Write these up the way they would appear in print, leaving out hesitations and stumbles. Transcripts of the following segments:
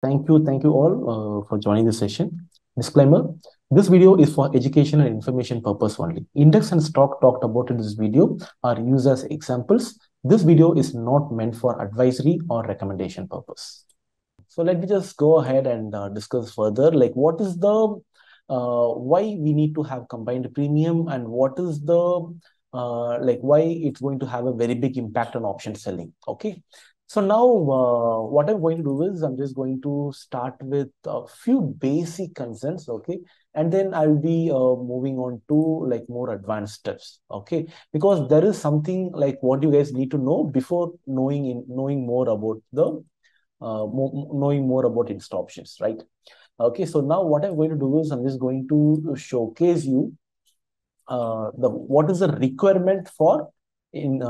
Thank you all for joining this session. Disclaimer, this video is for education and information purpose only. Index and stock talked about in this video are used as examples. This video is not meant for advisory or recommendation purpose. So let me just go ahead and discuss further, like what is the, why we need to have combined premium and what is the, like why it's going to have a very big impact on option selling, okay? So now what I'm going to do is I'm just going to start with a few basic concepts, okay? And then I'll be moving on to like more advanced steps, okay? Because there is something like what you guys need to know before knowing more about Insta Options, right? Okay, so now what I'm going to do is I'm just going to showcase you what is the requirement for in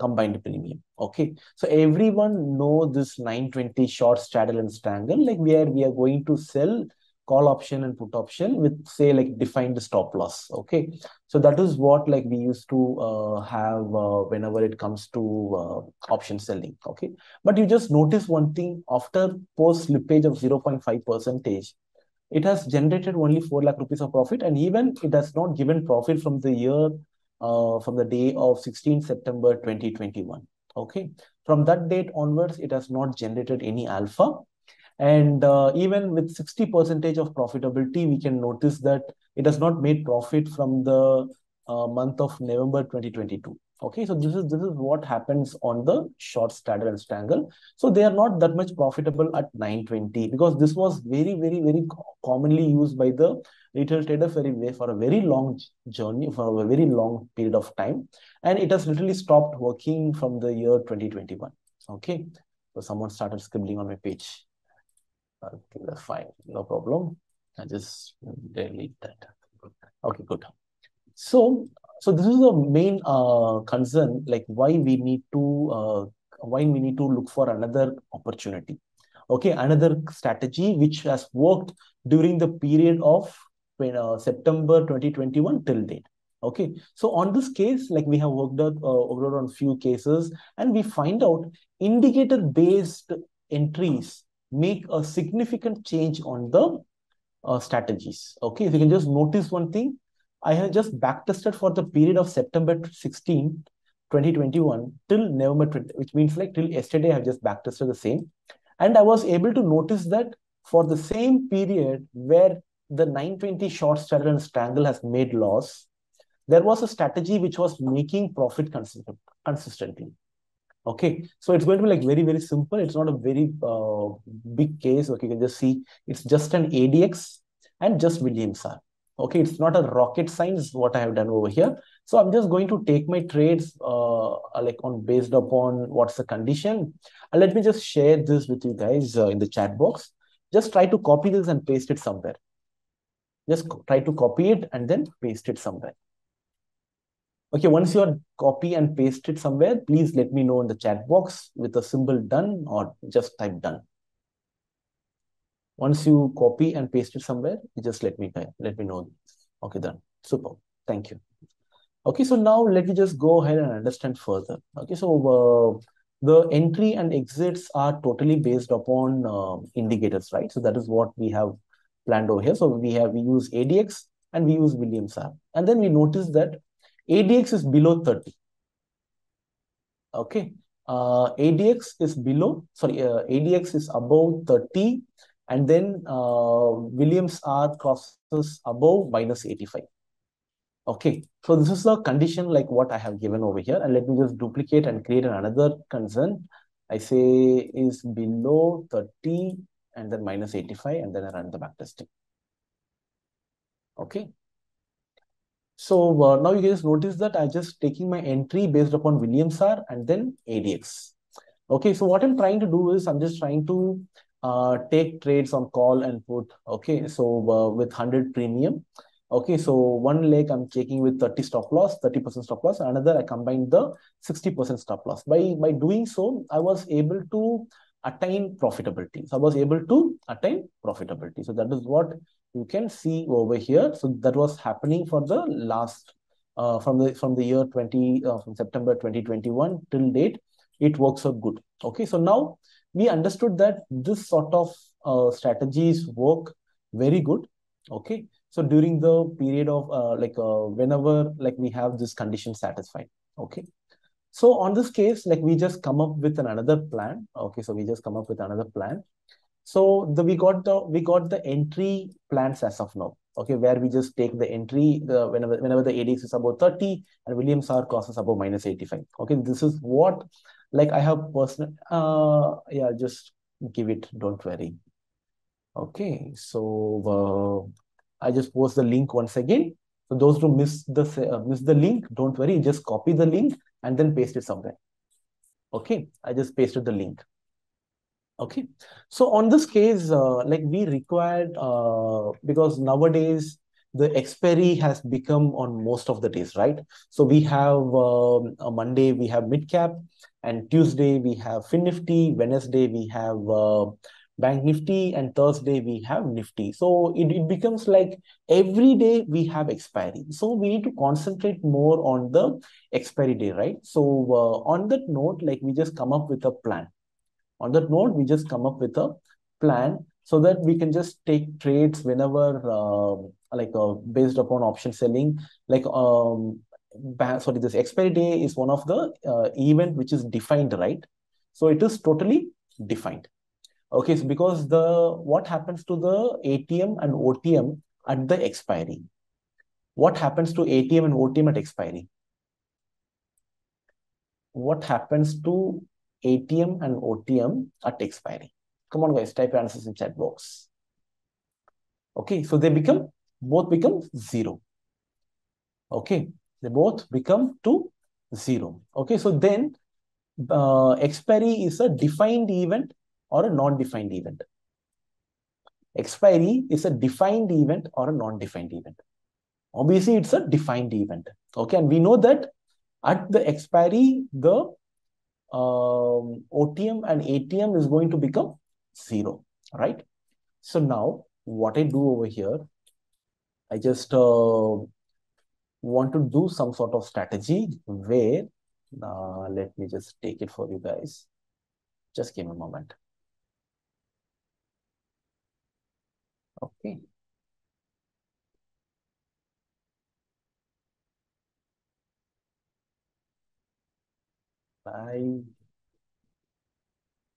combined premium. Okay, so everyone know this 920 short straddle and strangle, like where we are going to sell call option and put option with say like defined stop loss. Okay, so that is what like we used to have whenever it comes to option selling. Okay, but you just notice one thing, after post slippage of 0.5%, it has generated only 4 lakh rupees of profit, and even it has not given profit from the year from the day of 16 September 2021. Okay, from that date onwards it has not generated any alpha, and even with 60% of profitability we can notice that it has not made profit from the month of November 2022. Okay, so this is what happens on the short straddle and strangle. So they are not that much profitable at 920, because this was very, very, very commonly used by the retail trader for a very long journey, for a very long period of time, and it has literally stopped working from the year 2021. Okay, so someone started scribbling on my page. Okay, that's fine, no problem. I just delete that. Okay, good. So this is the main concern, like why we need to look for another opportunity. Okay, another strategy which has worked during the period of September 2021 till date. Okay, so on this case, like we have worked out on few cases, and we find out indicator based entries make a significant change on the strategies. Okay, if you can just notice one thing, I have just backtested for the period of September 16, 2021 till November 20, which means like till yesterday I have just backtested the same, and I was able to notice that for the same period where the 920 short straddle and strangle has made loss, there was a strategy which was making profit consistently. Okay, so it's going to be like very, very simple. It's not a very big case. Okay, you can just see it's just an ADX and just Williams R. Okay, it's not a rocket science what I have done over here. So I'm just going to take my trades like on based upon what's the condition. And let me just share this with you guys in the chat box. Just try to copy this and paste it somewhere. Just try to copy it and then paste it somewhere. Okay, once you copy and paste it somewhere, please let me know in the chat box with a symbol done or just type done. Once you copy and paste it somewhere, just let me know. Okay, done. Super. Thank you. Okay, so now let me just go ahead and understand further. Okay, so the entry and exits are totally based upon indicators, right? So that is what we have planned over here. So we use ADX and we use Williams R. And then we notice that ADX is below 30. Okay, ADX is above 30, and then Williams R crosses above -85. Okay, so this is the condition like what I have given over here, and let me just duplicate and create another concern. I say is below 30 and then -85, and then I run the backtesting. Okay. So now you guys notice that I'm just taking my entry based upon Williams R and then ADX. Okay, so what I'm trying to do is I'm just trying to take trades on call and put. Okay, so with 100 premium. Okay, so one leg I'm taking with 30% stop loss. Another I combined the 60% stop loss. By doing so, I was able to attain profitability. So I was able to attain profitability. So that is what you can see over here. So that was happening for the last from the year September 2021 till date. It works out good. Okay, so now we understood that this sort of strategies work very good. Okay. So during the period of whenever we have this condition satisfied. Okay. So on this case, we just come up with another plan. Okay. So we just come up with another plan. So we got the entry plans as of now. Okay, where we just take the entry whenever the ADX is above 30 and Williams R crosses above -85. Okay, this is what I have personal. Yeah, just give it. Don't worry. Okay, so I just post the link once again. So those who miss the link, don't worry. Just copy the link and then paste it somewhere. Okay, I just pasted the link. Okay, so on this case, we required, because nowadays the expiry has become on most of the days, right? So we have a Monday, we have mid cap, and Tuesday we have FINNIFTY, Wednesday we have Bank Nifty, and Thursday we have Nifty. So it becomes like every day we have expiry. So we need to concentrate more on the expiry day, right? So on that note, we just come up with a plan. On that note, we just come up with a plan so that we can just take trades whenever, based upon option selling. Sorry, this expiry day is one of the event which is defined, right? So it is totally defined. Okay, so because what happens to the ATM and OTM at the expiry? What happens to ATM and OTM at expiry? What happens to ATM and OTM at expiry? Come on guys, type your answers in chat box. Okay, so they both become zero. Okay, they both become to zero. Okay, so then expiry is a defined event or a non-defined event. Expiry is a defined event or a non-defined event. Obviously, it's a defined event. Okay, and we know that at the expiry, the OTM and ATM is going to become zero, right? So now what I do over here, I just want to do some sort of strategy where, let me just take it for you guys. Just give me a moment. Okay.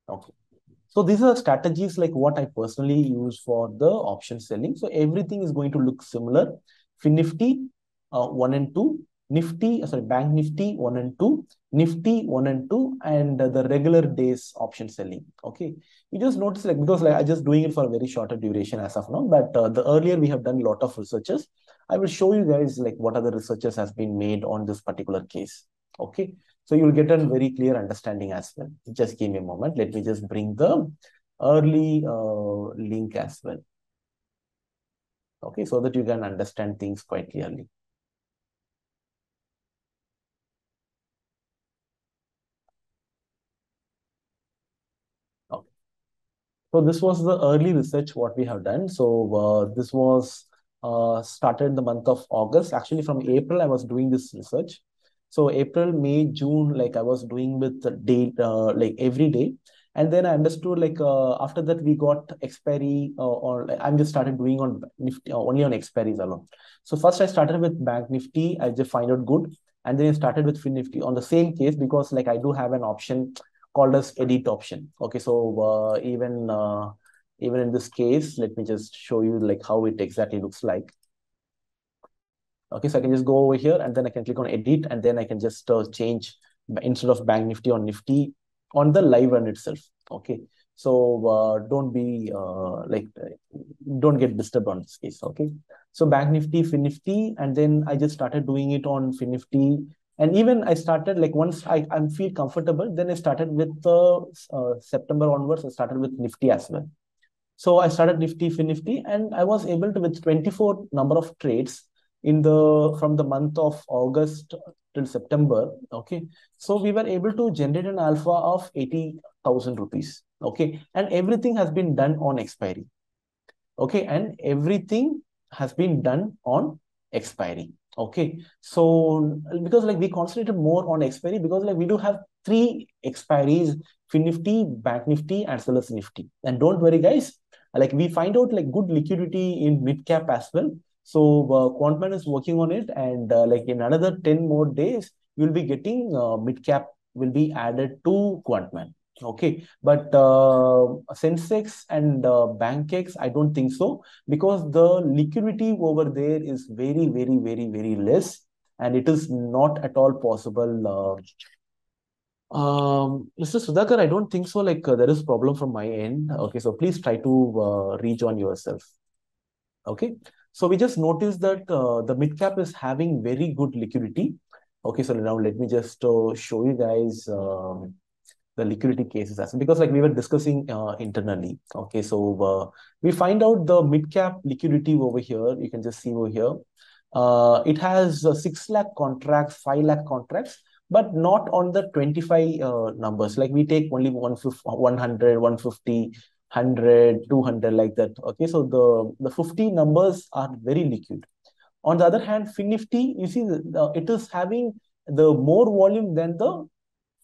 Okay, so these are strategies what I personally use for the option selling. So everything is going to look similar. FINNIFTY 1 and 2, Nifty, sorry, Bank Nifty 1 and 2, Nifty 1 and 2, and the regular days option selling. Okay, you just notice because I just doing it for a very shorter duration as of now. But the earlier we have done a lot of researches. I will show you guys what other researches has been made on this particular case. Okay. So you'll get a very clear understanding as well. Just give me a moment. Let me just bring the early link as well. Okay, so that you can understand things quite clearly. Okay. So this was the early research what we have done. So this was started in the month of August. Actually, from April, I was doing this research. So April, May, June, I was doing with the day, every day. And then I understood, after that, we got expiry, I'm just started doing on Nifty, only on expiries alone. So first I started with Bank Nifty, I just find out good. And then I started with FINNIFTY on the same case because, I do have an option called as edit option. Okay, so even in this case, let me just show you, how it exactly looks like. Okay, so I can just go over here and then I can click on edit and then I can just change instead of Bank Nifty on Nifty on the live run itself. Okay, so don't be don't get disturbed on this case. Okay, so Bank Nifty, FINNIFTY, and then I just started doing it on FINNIFTY. And even I started once I feel comfortable, then I started with September onwards, I started with Nifty as well. So I started Nifty, FINNIFTY, and I was able to with 24 number of trades from the month of August till September. Okay, so we were able to generate an alpha of 80,000 rupees. Okay, and everything has been done on expiry. Okay, and everything has been done on expiry. Okay, so because we concentrated more on expiry because we do have 3 expiries: FINNIFTY, Bank Nifty, as well as Nifty. And don't worry, guys. Like we find out like good liquidity in mid cap as well. So Quantman is working on it, and like in another 10 more days, you'll be getting mid cap will be added to Quantman. Okay, but Sensex and BankX, I don't think so, because the liquidity over there is very, very, very, very less, and it is not at all possible. Mr. Sudhakar, I don't think so. Like there is a problem from my end. Okay, so please try to rejoin yourself. Okay, so we just noticed that the mid cap is having very good liquidity. Okay, so now let me just show you guys. The liquidity cases as well, because like we were discussing internally. Okay, so we find out the mid cap liquidity over here. You can just see over here. It has 6 lakh contracts, 5 lakh contracts, but not on the 25 numbers. Like we take only 100, 150, 100, 200 like that. Okay, so the 50 numbers are very liquid. On the other hand, FINNIFTY, you see it is having the more volume than the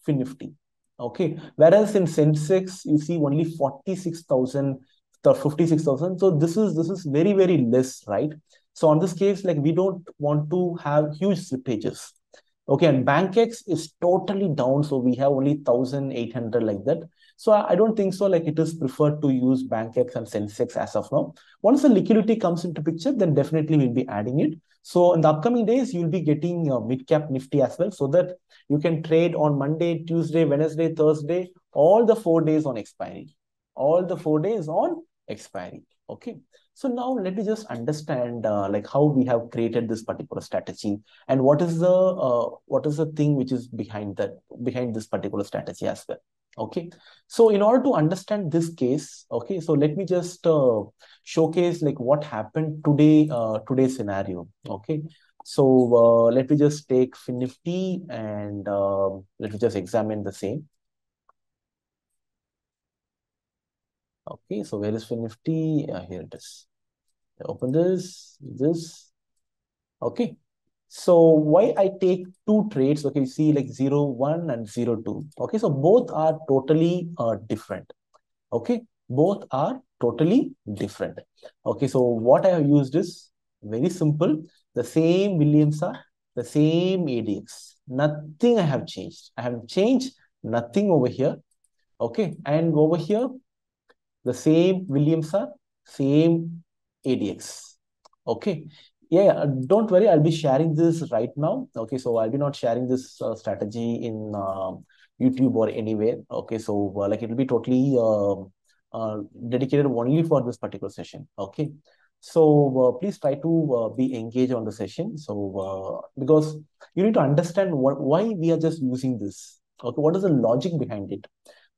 FINNIFTY. Okay, whereas in Sensex you see only 46,000 to 56,000. So this is very, very less, right? So on this case, like we don't want to have huge slippages. Okay, and BankX is totally down, so we have only 1,800 like that. So I don't think so. Like it is preferred to use BankX and Sensex as of now. Once the liquidity comes into picture, then definitely we'll be adding it. So in the upcoming days, you'll be getting mid-cap Nifty as well, so that you can trade on Monday, Tuesday, Wednesday, Thursday, all the 4 days on expiry. All the 4 days on expiry. Okay. So now let me just understand like how we have created this particular strategy and what is the thing which is behind that, behind this particular strategy as well. Okay, so in order to understand this case, okay, so let me just showcase like what happened today, today's scenario. Okay, so let me just take FINNIFTY and let me just examine the same. Okay, so where is FINNIFTY? Here it is. I open this, this. Okay. So why I take two trades, okay, you see like 0-1 and 0-2. Okay, so both are totally different. Okay, both are totally different. Okay, so what I have used is very simple. The same Williams R, the same ADX. Nothing I have changed. I have changed nothing over here. Okay, and over here, the same Williams R, same ADX. Okay. Yeah, don't worry, I'll be sharing this right now. Okay, so I'll be not sharing this strategy in YouTube or anywhere. Okay, so like it will be totally dedicated only for this particular session. Okay, so please try to be engaged on the session. So because you need to understand what, why we are just using this. Okay, what is the logic behind it?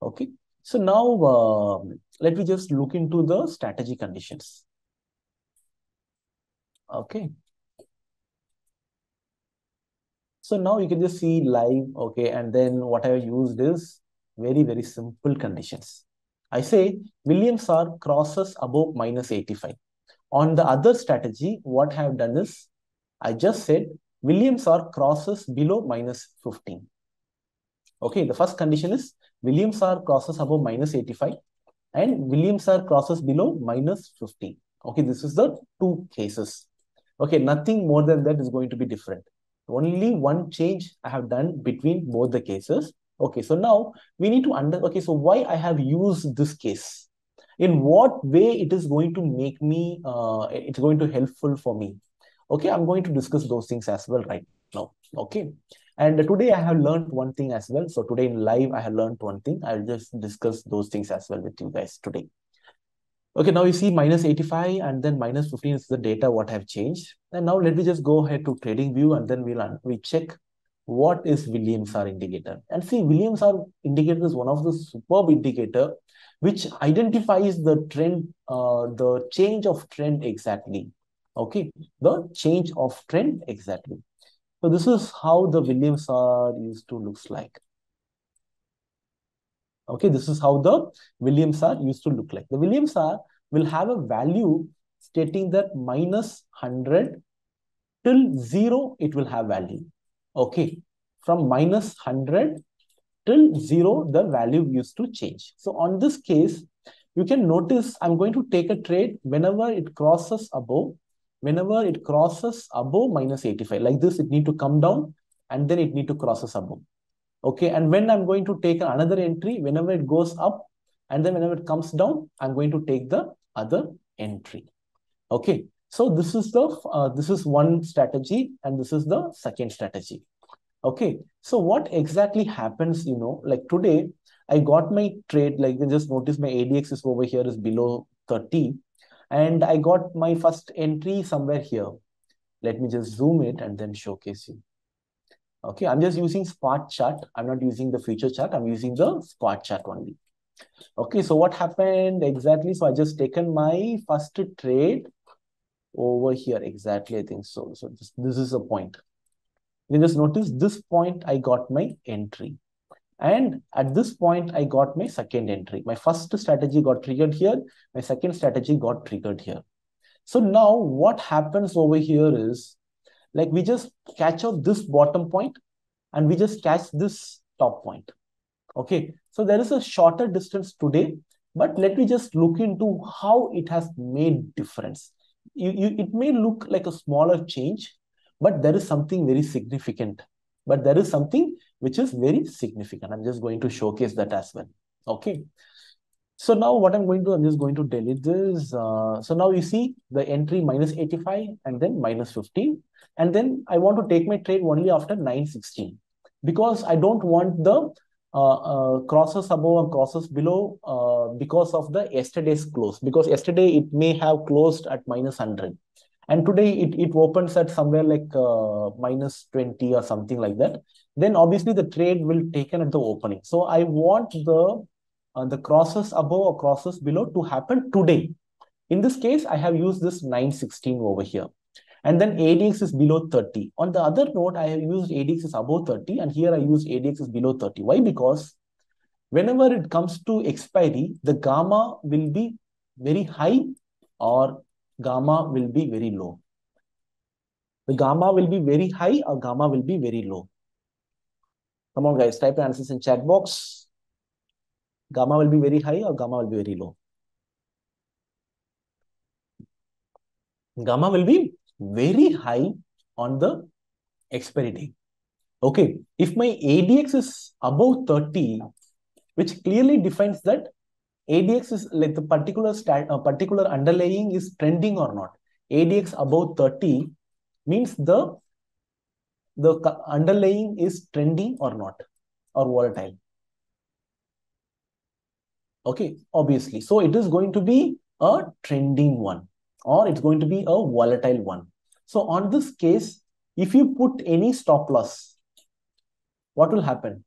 Okay, so now let me just look into the strategy conditions. Okay, so now you can just see live. Okay, and then what I have used is very, very simple conditions. I say Williams R crosses above -85. On the other strategy, what I have done is I just said Williams R crosses below -15. Okay, the first condition is Williams R crosses above -85 and Williams R crosses below -15. Okay, this is the two cases. Okay, nothing more than that is going to be different. Only one change I have done between both the cases. Okay, so now we need to okay, so why I have used this case? In what way it is going to make me, it's going to helpful for me. Okay, I'm going to discuss those things as well right now. Okay, and today I have learned one thing as well. So today in live, I have learned one thing. I'll just discuss those things as well with you guys today. Okay, now you see -85 and then -15 is the data what I have changed. And now let me just go ahead to trading view and then we check what is Williams R indicator. And see, Williams R indicator is one of the superb indicator which identifies the trend, the change of trend exactly. Okay, the change of trend exactly. So this is how the Williams R used to look like. Okay, this is how the Williams R used to look like. The Williams R will have a value stating that -100 till 0, it will have value. Okay, from -100 till 0, the value used to change. So on this case, you can notice I'm going to take a trade whenever it crosses above, minus 85. Like this, it need to come down and then it need to crosses above. Okay, and when I'm going to take another entry, whenever it goes up and then whenever it comes down, I'm going to take the other entry. Okay, so this is the this is one strategy and this is the second strategy. Okay, so what exactly happens, you know, like today, I got my trade, like you just notice my ADX is over here is below 30 and I got my first entry somewhere here. Let me just zoom it and then showcase you. Okay, I'm just using spot chart. I'm not using the future chart. I'm using the spot chart only. Okay, so what happened exactly? So I just taken my first trade over here exactly, I think so. So this is a point. You just notice this point, I got my entry. And at this point, I got my second entry. My first strategy got triggered here. My second strategy got triggered here. So now what happens over here is, like we just catch up this bottom point and we just catch this top point. Okay, so there is a shorter distance today, but let me just look into how it has made difference. It may look like a smaller change, but there is something very significant. But there is something which is very significant. I'm just going to showcase that as well. Okay. So now what I'm going to do, I'm just going to delete this. So now you see the entry minus 85 and then minus 15. And then I want to take my trade only after 9:16 because I don't want the crosses above and crosses below because of the yesterday's close. Because yesterday it may have closed at minus 100. And today it opens at somewhere like minus 20 or something like that. Then obviously the trade will taken at the opening. So I want the crosses above or crosses below to happen today. In this case, I have used this 9:16 over here. And then ADX is below 30. On the other note, I have used ADX is above 30. And here I used ADX is below 30. Why? Because whenever it comes to expiry, the gamma will be very high or gamma will be very low. The gamma will be very high or gamma will be very low. Come on guys, type your answers in chat box. Gamma will be very high or gamma will be very low. Gamma will be very high on the expiry day. Okay, if my ADX is above 30, which clearly defines that ADX is like the particular underlying is trending or not. ADX above 30 means the underlying is trending or not, or volatile. Okay, obviously. So it is going to be a trending one or it's going to be a volatile one. So on this case, if you put any stop loss, what will happen?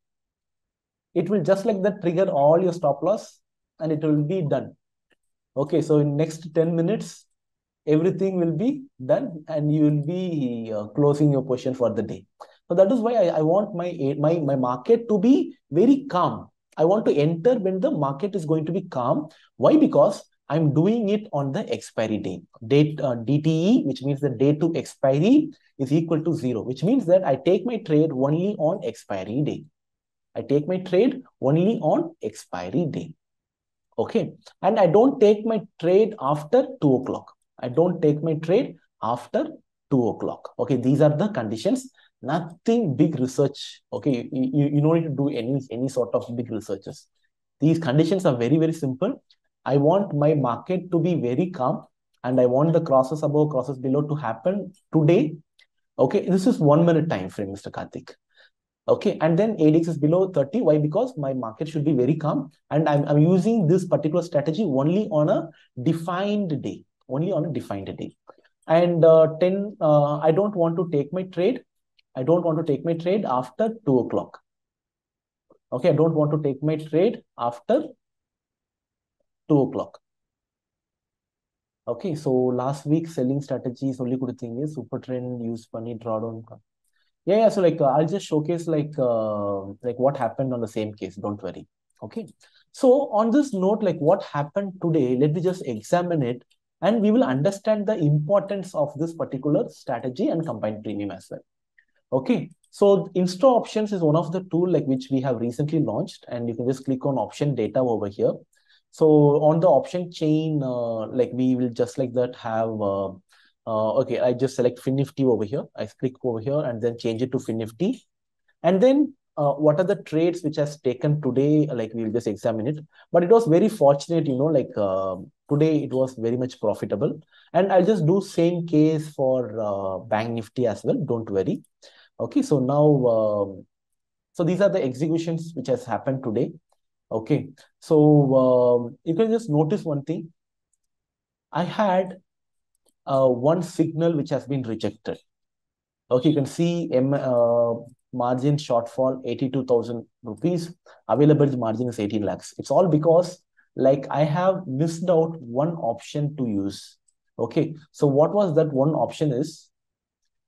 It will just like that trigger all your stop loss and it will be done. Okay, so in next 10 minutes, everything will be done and you will be closing your position for the day. So that is why I want my market to be very calm. I want to enter when the market is going to be calm. Why? Because I'm doing it on the expiry day. DTE, which means the day to expiry is equal to 0, which means that I take my trade only on expiry day. I take my trade only on expiry day. Okay, and I don't take my trade after 2 o'clock. I don't take my trade after 2 o'clock. Okay, these are the conditions. Nothing big research. Okay, you don't need to do any sort of big researches. These conditions are very, very simple. I want my market to be very calm and I want the crosses above, crosses below to happen today. Okay, this is 1 minute time frame, Mr. Karthik. Okay, and then ADX is below 30. Why? Because my market should be very calm. And I'm using this particular strategy only on a defined day. Only on a defined day. And I don't want to take my trade. I don't want to take my trade after 2 o'clock. Okay, I don't want to take my trade after 2 o'clock. Okay, so last week selling strategies only good thing is Supertrend, use funny drawdown. Yeah, so like I'll just showcase like what happened on the same case. Don't worry. Okay. So on this note, like what happened today, let me just examine it and we will understand the importance of this particular strategy and combined premium as well. Okay. So Insta Options is one of the tool like which we have recently launched and you can just click on option data over here. So on the option chain, like we will just like that have, okay, I just select FINNIFTY over here. I click over here and then change it to FINNIFTY. And then what are the trades which has taken today? Like we will just examine it. But it was very fortunate, you know, like today it was very much profitable. And I'll just do same case for Bank Nifty as well. Don't worry. Okay, so now, so these are the executions which has happened today. Okay, so you can just notice one thing. I had one signal which has been rejected. Okay, you can see margin shortfall 82,000 rupees. Available margin is 18 lakhs. It's all because like I have missed out one option to use. Okay, so what was that one option is,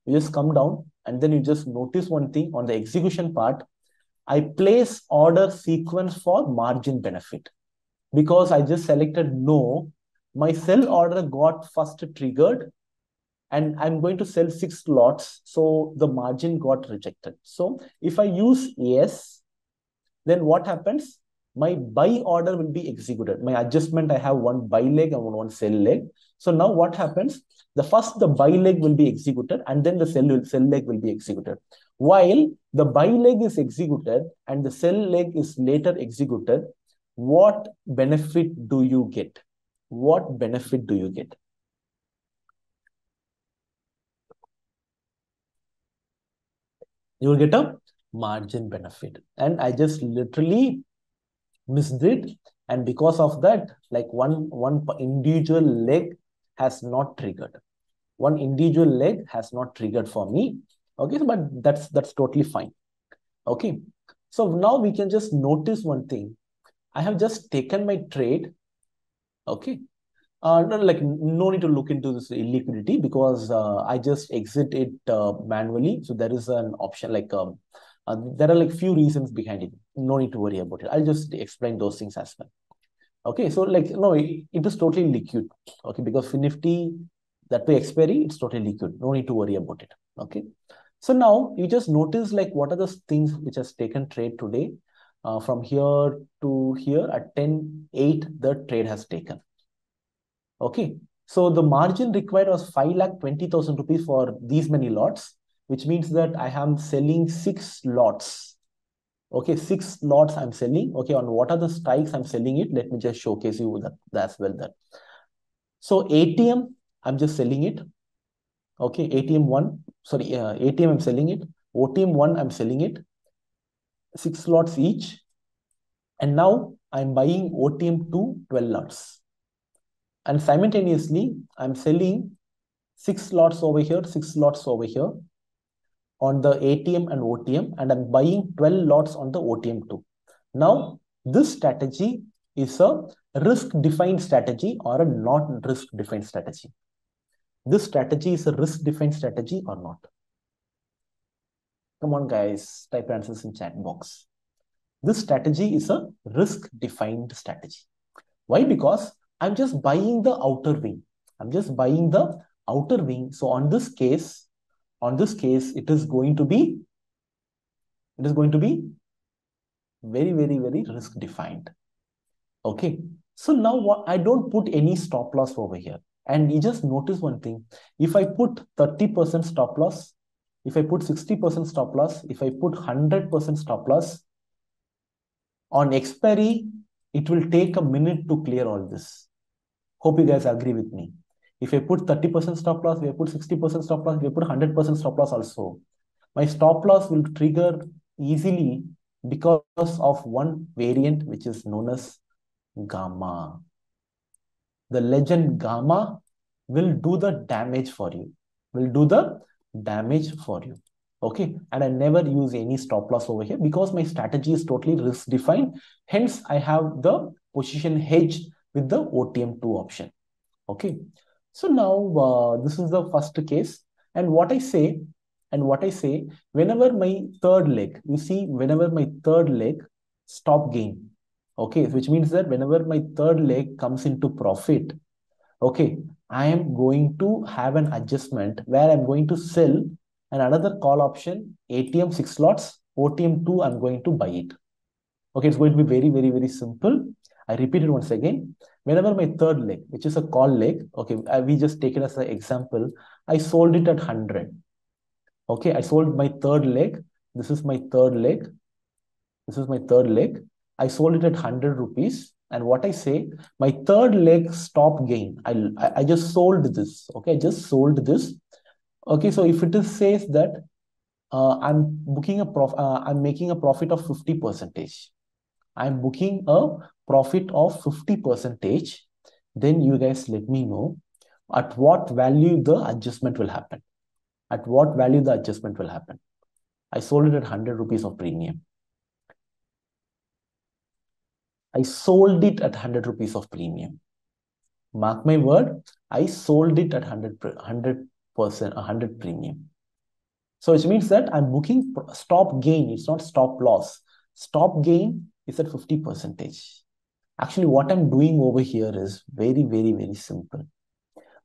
you just come down and then you just notice one thing on the execution part. I place order sequence for margin benefit because I just selected no. My sell order got first triggered and I'm going to sell 6 lots. So the margin got rejected. So if I use yes, then what happens? My buy order will be executed. My adjustment, I have one buy leg and one sell leg. So now what happens? The first, the buy leg will be executed and then the sell leg will be executed. While the buy leg is executed and the sell leg is later executed, what benefit do you get? What benefit do you get? You will get a margin benefit. And I just literally missed it. And because of that, like one individual leg has not triggered. One individual leg has not triggered for me. Okay, but that's totally fine. Okay, so now we can just notice one thing. I have just taken my trade. Okay, like no need to look into this illiquidity because I just exit it manually. So there is an option like there are like few reasons behind it. No need to worry about it. I'll just explain those things as well. Okay, so like no, it is totally liquid. Okay, because FINNIFTY that way expiry, it's totally liquid. No need to worry about it. Okay, so now you just notice like what are the things which has taken trade today. From here to here at 10.8, the trade has taken. Okay. So the margin required was 5,20,000 rupees for these many lots, which means that I am selling 6 lots. Okay. 6 lots I'm selling. Okay. On what are the strikes I'm selling it? Let me just showcase you that as well. That. So ATM, I'm just selling it. Okay. ATM I'm selling it. OTM 1, I'm selling it. 6 lots each, and now I'm buying OTM 2, 12 lots, and simultaneously I'm selling 6 lots over here, 6 lots over here on the ATM and OTM, and I'm buying 12 lots on the OTM 2. Now this strategy is a risk-defined strategy or a not risk-defined strategy. This strategy is a risk-defined strategy or not. Come on guys, type answers in chat box. This strategy is a risk-defined strategy. Why? Because I'm just buying the outer wing. I'm just buying the outer wing. So on this case, it is going to be very, very, very risk-defined. Okay. So now what, I don't put any stop loss over here. And you just notice one thing. If I put 30% stop loss, if I put 60% stop loss, if I put 100% stop loss, on expiry, it will take a minute to clear all this. Hope you guys agree with me. If I put 30% stop loss, if I put 60% stop loss, if I put 100% stop loss also, my stop loss will trigger easily because of one variant which is known as gamma. The legend gamma will do the damage for you, will do the damage for you. Okay, and I never use any stop loss over here because my strategy is totally risk defined. Hence I have the position hedged with the OTM 2 option. Okay, so now this is the first case, and what I say whenever my third leg, you see, whenever my third leg stop gain, okay, which means that whenever my third leg comes into profit, okay, I am going to have an adjustment where I'm going to sell, and another call option, ATM 6 lots, OTM 2, I'm going to buy it. Okay, it's going to be very, very, very simple. I repeat it once again. Whenever my third leg, which is a call leg, okay, we just take it as an example. I sold it at 100. Okay, I sold my third leg. This is my third leg. This is my third leg. I sold it at 100 rupees. And what I say, my third leg stop gain. I just sold this. Okay, I just sold this. Okay, so if it is says that I'm booking a profit, I'm making a profit of 50%. I'm booking a profit of 50%. Then you guys let me know at what value the adjustment will happen. At what value the adjustment will happen. I sold it at 100 rupees of premium. I sold it at 100 rupees of premium. Mark my word, I sold it at 100 premium. So which means that I'm booking stop gain. It's not stop loss. Stop gain is at 50%. Actually, what I'm doing over here is very, very, very simple.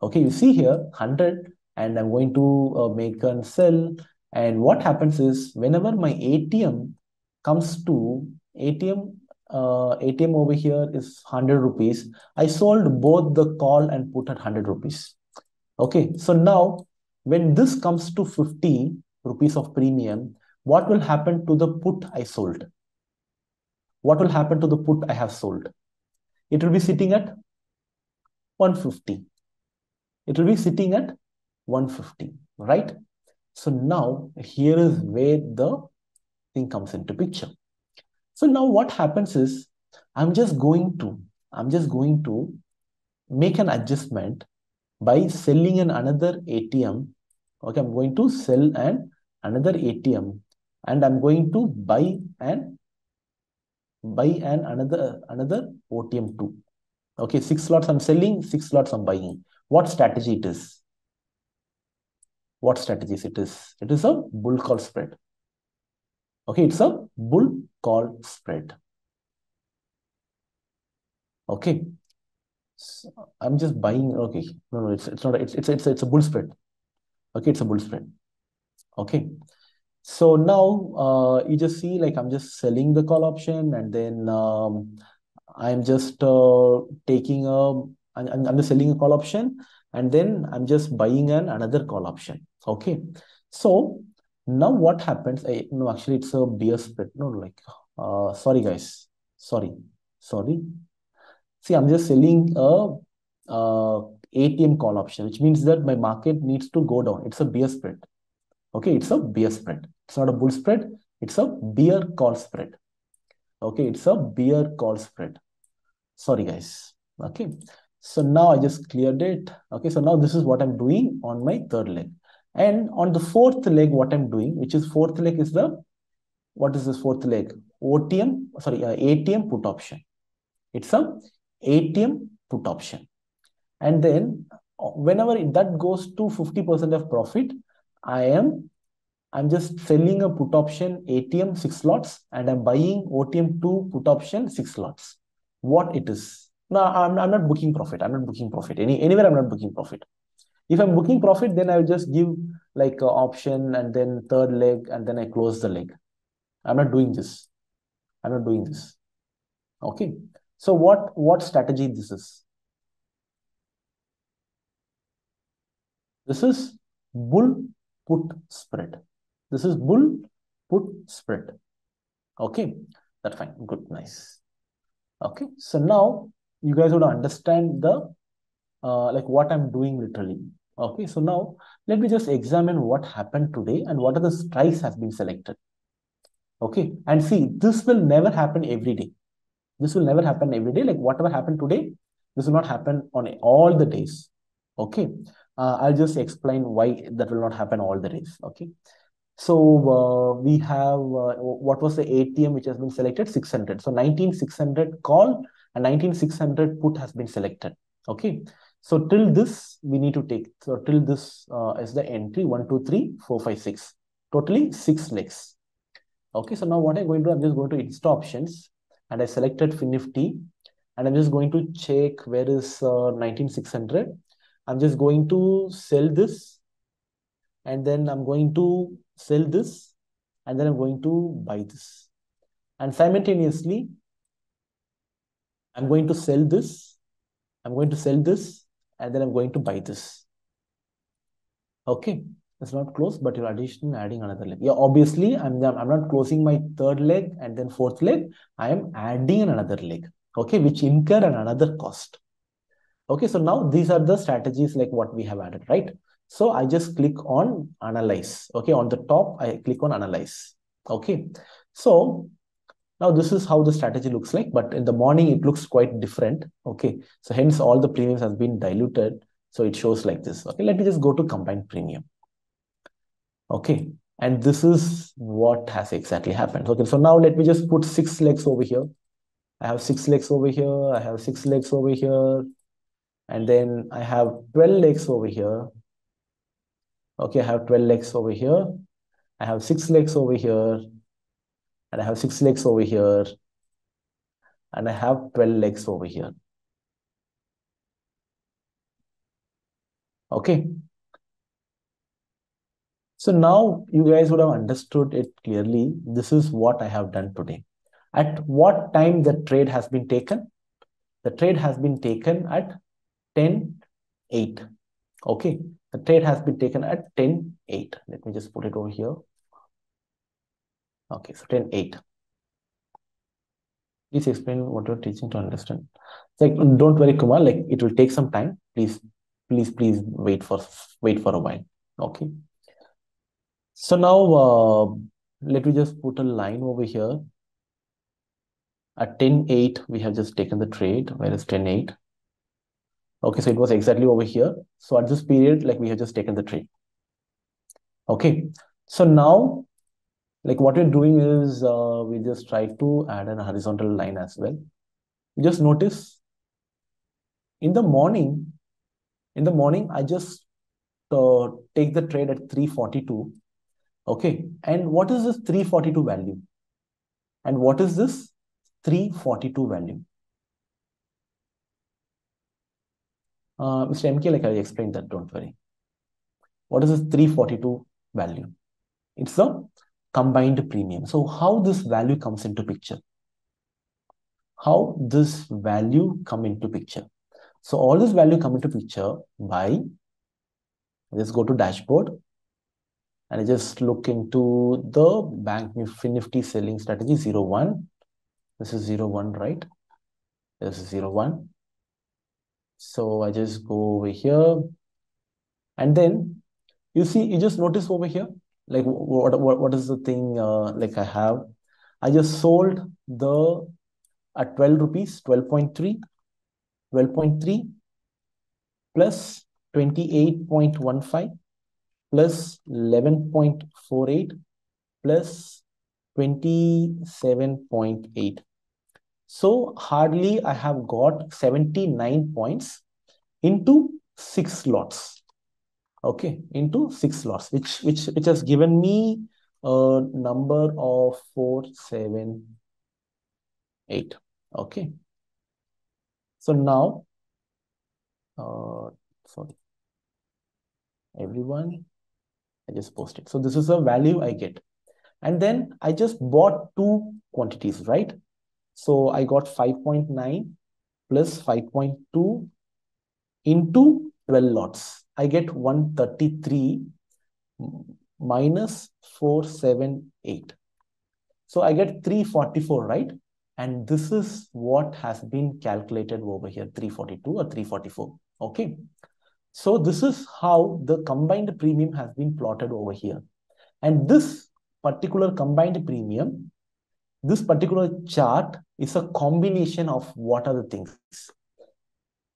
Okay, you see here 100 and I'm going to make and sell. And what happens is whenever my ATM comes to ATM over here is 100 rupees. I sold both the call and put at 100 rupees. Okay, so now when this comes to 50 rupees of premium, what will happen to the put I sold? What will happen to the put I have sold? It will be sitting at 150. It will be sitting at 150, right? So now here is where the thing comes into picture. So now what happens is I'm just going to make an adjustment by selling an another ATM. Okay, I'm going to sell an another ATM and I'm going to buy another OTM too. Okay, 6 slots I'm selling, 6 slots I'm buying. What strategy it is? What strategies it is? It is a bull call spread. Okay, it's a bull call spread. Okay, so I'm just buying. Okay, no, it's not. It's a bull spread. Okay, it's a bull spread. Okay, so now you just see like I'm just selling the call option, and then I'm just I'm just selling a call option, and then I'm just buying another call option. Okay, so. Now what happens? No, actually it's a bear spread. No, like, sorry guys, sorry. See, I'm just selling a ATM call option, which means that my market needs to go down. It's a bear spread. Okay, it's a bear spread. It's not a bull spread. It's a bear call spread. Okay, it's a bear call spread. Sorry guys. Okay, so now I just cleared it. Okay, so now this is what I'm doing on my third leg. And on the fourth leg, what I'm doing, which is fourth leg is the, what is this fourth leg? ATM put option. It's a ATM put option. And then whenever that goes to 50% of profit, I'm just selling a put option ATM 6 slots and I'm buying OTM 2 put option 6 slots. What it is? No, I'm not booking profit. I'm not booking profit. Anywhere I'm not booking profit. If I'm booking profit, then I'll just give like an option and then third leg and then I close the leg. I'm not doing this. I'm not doing this. Okay. So what strategy this is? This is bull put spread. This is bull put spread. Okay. That's fine. Good. Nice. Okay. So now you guys would understand the like what I'm doing literally. Okay, so now let me just examine what happened today and what are the strikes have been selected. Okay, and see, this will never happen every day. This will never happen every day. Like whatever happened today, this will not happen on all the days. Okay, I'll just explain why that will not happen all the days. Okay, so we have what was the ATM which has been selected? 600. So 19600 call and 19600 put has been selected. Okay. So till this, we need to take, so till this is the entry 1, 2, 3, 4, 5, 6, totally 6 legs. Okay, so now what I'm going to do, I'm just going to Insta Options and I selected FINNIFTY and I'm just going to check where is 19600. I'm just going to sell this and then I'm going to sell this and then I'm going to buy this. And simultaneously, I'm going to sell this, I'm going to sell this, and then I'm going to buy this. Okay, it's not closed, but you're adding another leg. Yeah, obviously, I'm not closing my third leg and then fourth leg. I am adding another leg, okay, which incur another cost. Okay, so now these are the strategies like what we have added, right? So I just click on analyze. Okay, on the top, I click on analyze. Okay, so now this is how the strategy looks like, but in the morning, it looks quite different. Okay, so hence all the premiums have been diluted. So it shows like this. Okay, let me just go to combined premium. Okay, and this is what has exactly happened. Okay, so now let me just put 6 legs over here. I have 6 legs over here. I have 6 legs over here. And then I have 12 legs over here. Okay, I have 12 legs over here. I have 6 legs over here. And I have 6 legs over here. And I have 12 legs over here. Okay. So now you guys would have understood it clearly. This is what I have done today. At what time the trade has been taken? The trade has been taken at 10:08. Okay. The trade has been taken at 10:08. Let me just put it over here. Okay. So 10:08. Please explain what you're teaching to understand. It's like, don't worry, Kumar. Like, it will take some time. Please wait for a while. Okay. So now let me just put a line over here. At 10:08, we have just taken the trade, where is 10:08? Okay, so it was exactly over here. So at this period, like we have just taken the trade. Okay, so now, like what we're doing is we just try to add a horizontal line as well. Just notice in the morning, I just take the trade at 342. Okay. And what is this 342 value? And what is this 342 value? Mr. MK, like I explained that, don't worry. What is this 342 value? It's the combined premium. So how this value comes into picture? How this value come into picture? So all this value come into picture by, let's go to dashboard and I just look into the Bank Nifty selling strategy 01. This is 01, right? This is 01. So I just go over here and then you see, you just notice over here, like what is the thing like I have? I just sold the at 12 rupees, 12.3, 12.3 plus 28.15 plus 11.48 plus 27.8. So hardly I have got 79 points into 6 lots. Okay, into 6 lots, which has given me a number of 478. Okay. So now, sorry. Everyone, I just post it. So this is a value I get. And then I just bought 2 quantities, right? So I got 5.9 plus 5.2 into 12 lots. I get 133 minus 478. So I get 344, right? And this is what has been calculated over here, 342 or 344, okay? So this is how the combined premium has been plotted over here. And this particular combined premium, this particular chart is a combination of what are the things?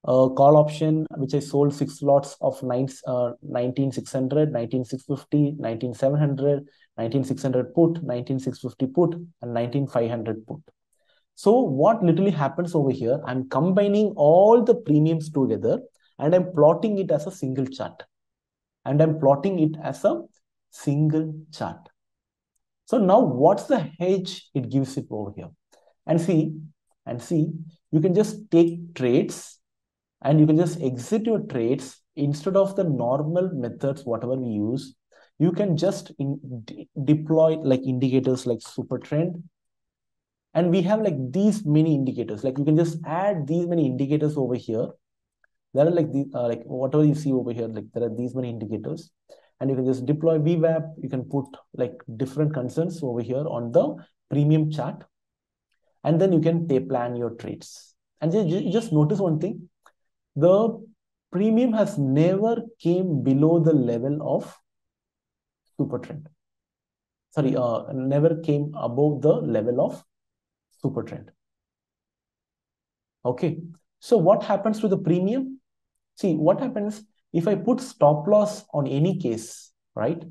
Call option, which I sold 6 lots of 19,600, 19,650, 19,700, 19,600 put, 19,650 put, and 19,500 put. So what literally happens over here, I'm combining all the premiums together and I'm plotting it as a single chart. So now what's the hedge it gives it over here? And see, you can just take trades and you can just exit your trades instead of the normal methods, whatever we use. You can just deploy like indicators like Supertrend, And we have like these many indicators. Like you can just add these many indicators over here. There are like these, like whatever you see over here, like there are these many indicators. And you can just deploy VWAP. You can put like different concerns over here on the premium chart. And then you can plan your trades. And just notice one thing. The premium has never came below the level of Supertrend. Sorry, never came above the level of Supertrend. Okay. So what happens to the premium? See, what happens if I put stop loss on any case, right?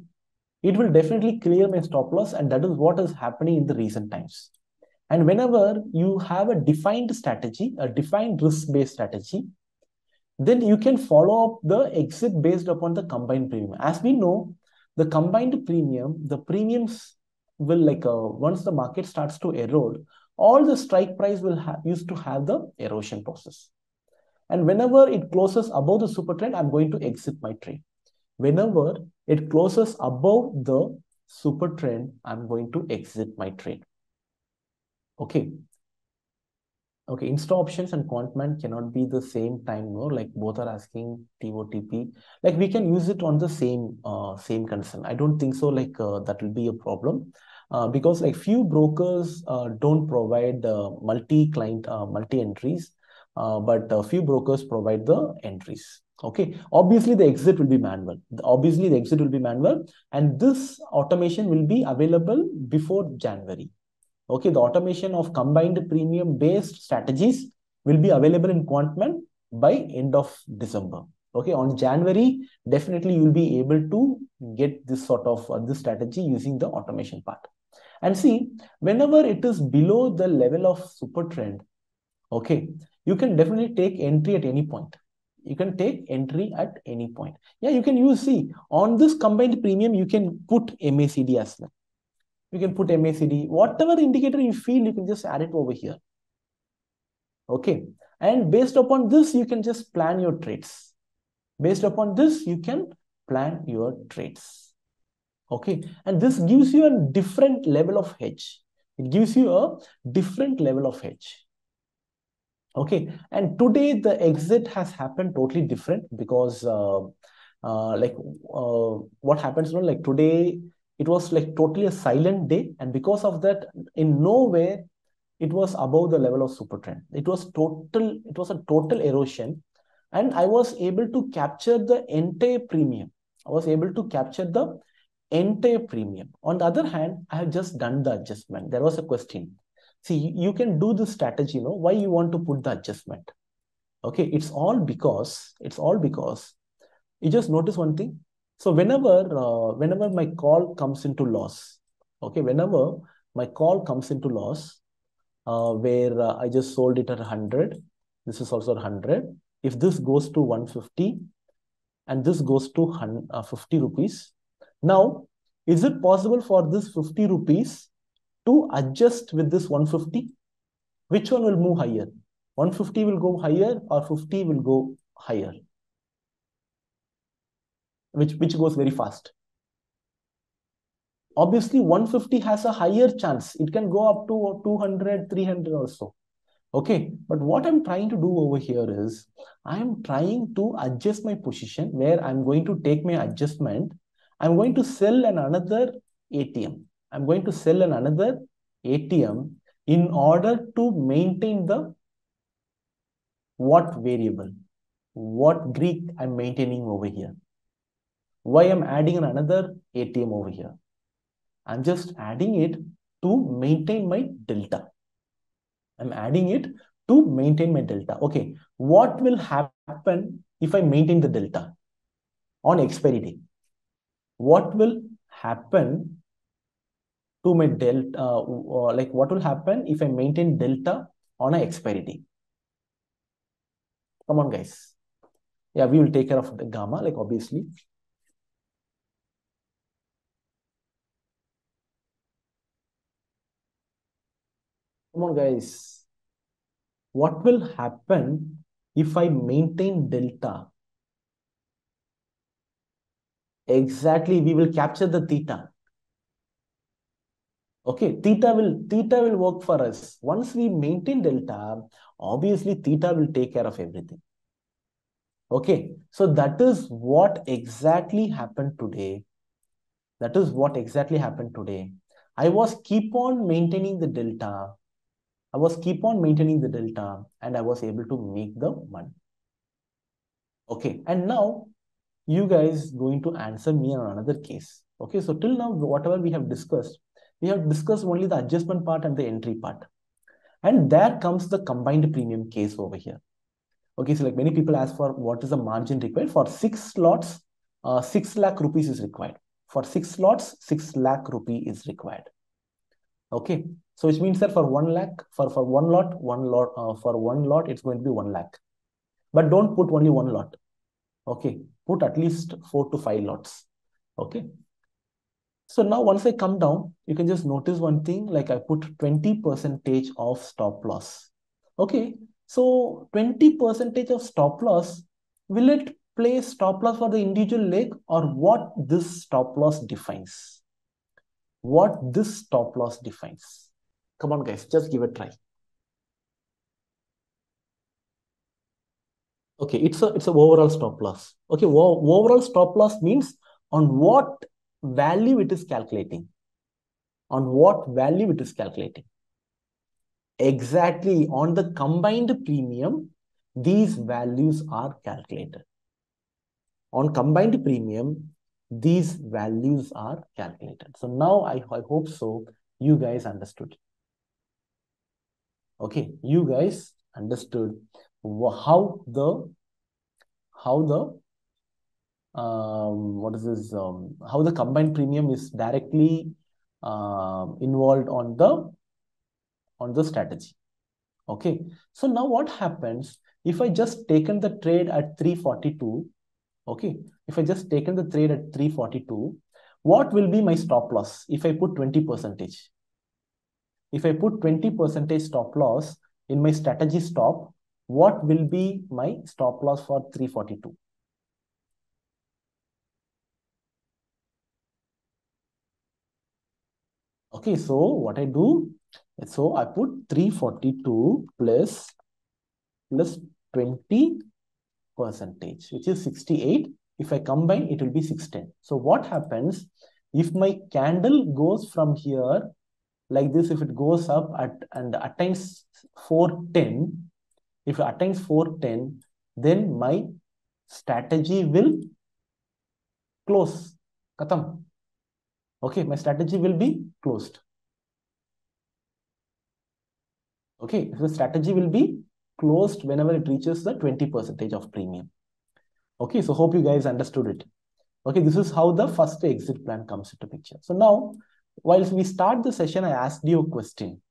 It will definitely clear my stop loss, and that is what is happening in the recent times. And whenever you have a defined strategy, a defined risk-based strategy, then you can follow up the exit based upon the combined premium. As we know, the combined premium, the premiums will like, once the market starts to erode, all the strike price will used to have the erosion process. And whenever it closes above the super trend, I'm going to exit my trade. Whenever it closes above the super trend, I'm going to exit my trade. Okay. Okay, Insta Options and Quantman cannot be the same time, no? Like both are asking TOTP. Like we can use it on the same same concern. I don't think so. Like that will be a problem because like few brokers don't provide multi-client multi-entries, but a few brokers provide the entries. Okay, obviously the exit will be manual. Obviously the exit will be manual, and this automation will be available before January. Okay, the automation of combined premium-based strategies will be available in Quantman by end of December. Okay, on January, definitely you'll be able to get this sort of this strategy using the automation part. And see, whenever it is below the level of Supertrend, okay, you can definitely take entry at any point. You can take entry at any point. Yeah, you can use, see, on this combined premium, you can put MACD as well. You can put MACD, whatever indicator you feel, you can just add it over here. Okay. And based upon this, you can just plan your trades. Based upon this, you can plan your trades. Okay. And this gives you a different level of hedge. It gives you a different level of hedge. Okay. And today the exit has happened totally different because what happens, you know, like today, it was like totally a silent day, and because of that, in no way it was above the level of Supertrend. It was total. It was a total erosion, and I was able to capture the entire premium. I was able to capture the entire premium. On the other hand, I have just done the adjustment. There was a question. See, you can do this strategy. You know why you want to put the adjustment? Okay, it's all because you just notice one thing. So whenever my call comes into loss, okay, whenever my call comes into loss, where I just sold it at 100, this is also 100. If this goes to 150 and this goes to 50 rupees, now is it possible for this 50 rupees to adjust with this 150? Which one will move higher? 150 will go higher or 50 will go higher? Which goes very fast. Obviously, 150 has a higher chance. It can go up to 200, 300 or so. Okay. But what I'm trying to do over here is, I'm trying to adjust my position where I'm going to take my adjustment. I'm going to sell another ATM. I'm going to sell another ATM in order to maintain the what variable, what Greek I'm maintaining over here. Why I'm adding another ATM over here? I'm just adding it to maintain my delta. I'm adding it to maintain my delta. Okay, what will happen if I maintain the delta on expiry day? What will happen to my delta? Like what will happen if I maintain delta on an expiry day? Come on, guys. Yeah, we will take care of the gamma, like obviously. Come on, guys. What will happen if I maintain delta? Exactly, we will capture the theta. Okay, theta will work for us. Once we maintain delta, obviously theta will take care of everything. Okay, so that is what exactly happened today. That is what exactly happened today. I was keep on maintaining the delta. I was keep on maintaining the delta and I was able to make the money. Okay, and now you guys going to answer me on another case. Okay, so till now, whatever we have discussed only the adjustment part and the entry part. And there comes the combined premium case over here. Okay, so like many people ask for what is the margin required for 6 slots, 6 lakh rupees is required. For 6 slots, 6 lakh rupee is required. Okay, so which means that for 1 lakh, for one lot, it's going to be 1 lakh. But don't put only 1 lot. Okay, put at least 4 to 5 lots. Okay. So now once I come down, you can just notice one thing, like I put 20% of stop loss. Okay. So 20% of stop loss, will it play stop loss for the individual leg or what this stop loss defines? What this stop loss defines? Come on guys, just give it a try. Okay, it's an overall stop loss. Okay, overall stop loss means on what value it is calculating. On what value it is calculating. Exactly, on the combined premium, these values are calculated. On combined premium, these values are calculated. So now I hope so, you guys understood. Okay, you guys understood how the combined premium is directly involved on the strategy. Okay, so now what happens if I just taken the trade at 342? Okay, if I just taken the trade at 342, what will be my stop loss if I put 20%? If I put 20% stop loss in my strategy stop, what will be my stop loss for 342? Okay, so what I do, so I put 342 plus 20%, which is 68. If I combine, it will be 610. So what happens if my candle goes from here like this? If it goes up and attains 410, if it attains 410, then my strategy will close. Khatam. Okay, my strategy will be closed. Okay, so the strategy will be closed whenever it reaches the 20% of premium. Okay, so hope you guys understood it. Okay, this is how the first exit plan comes into picture. So now, while we start the session, I asked you a question.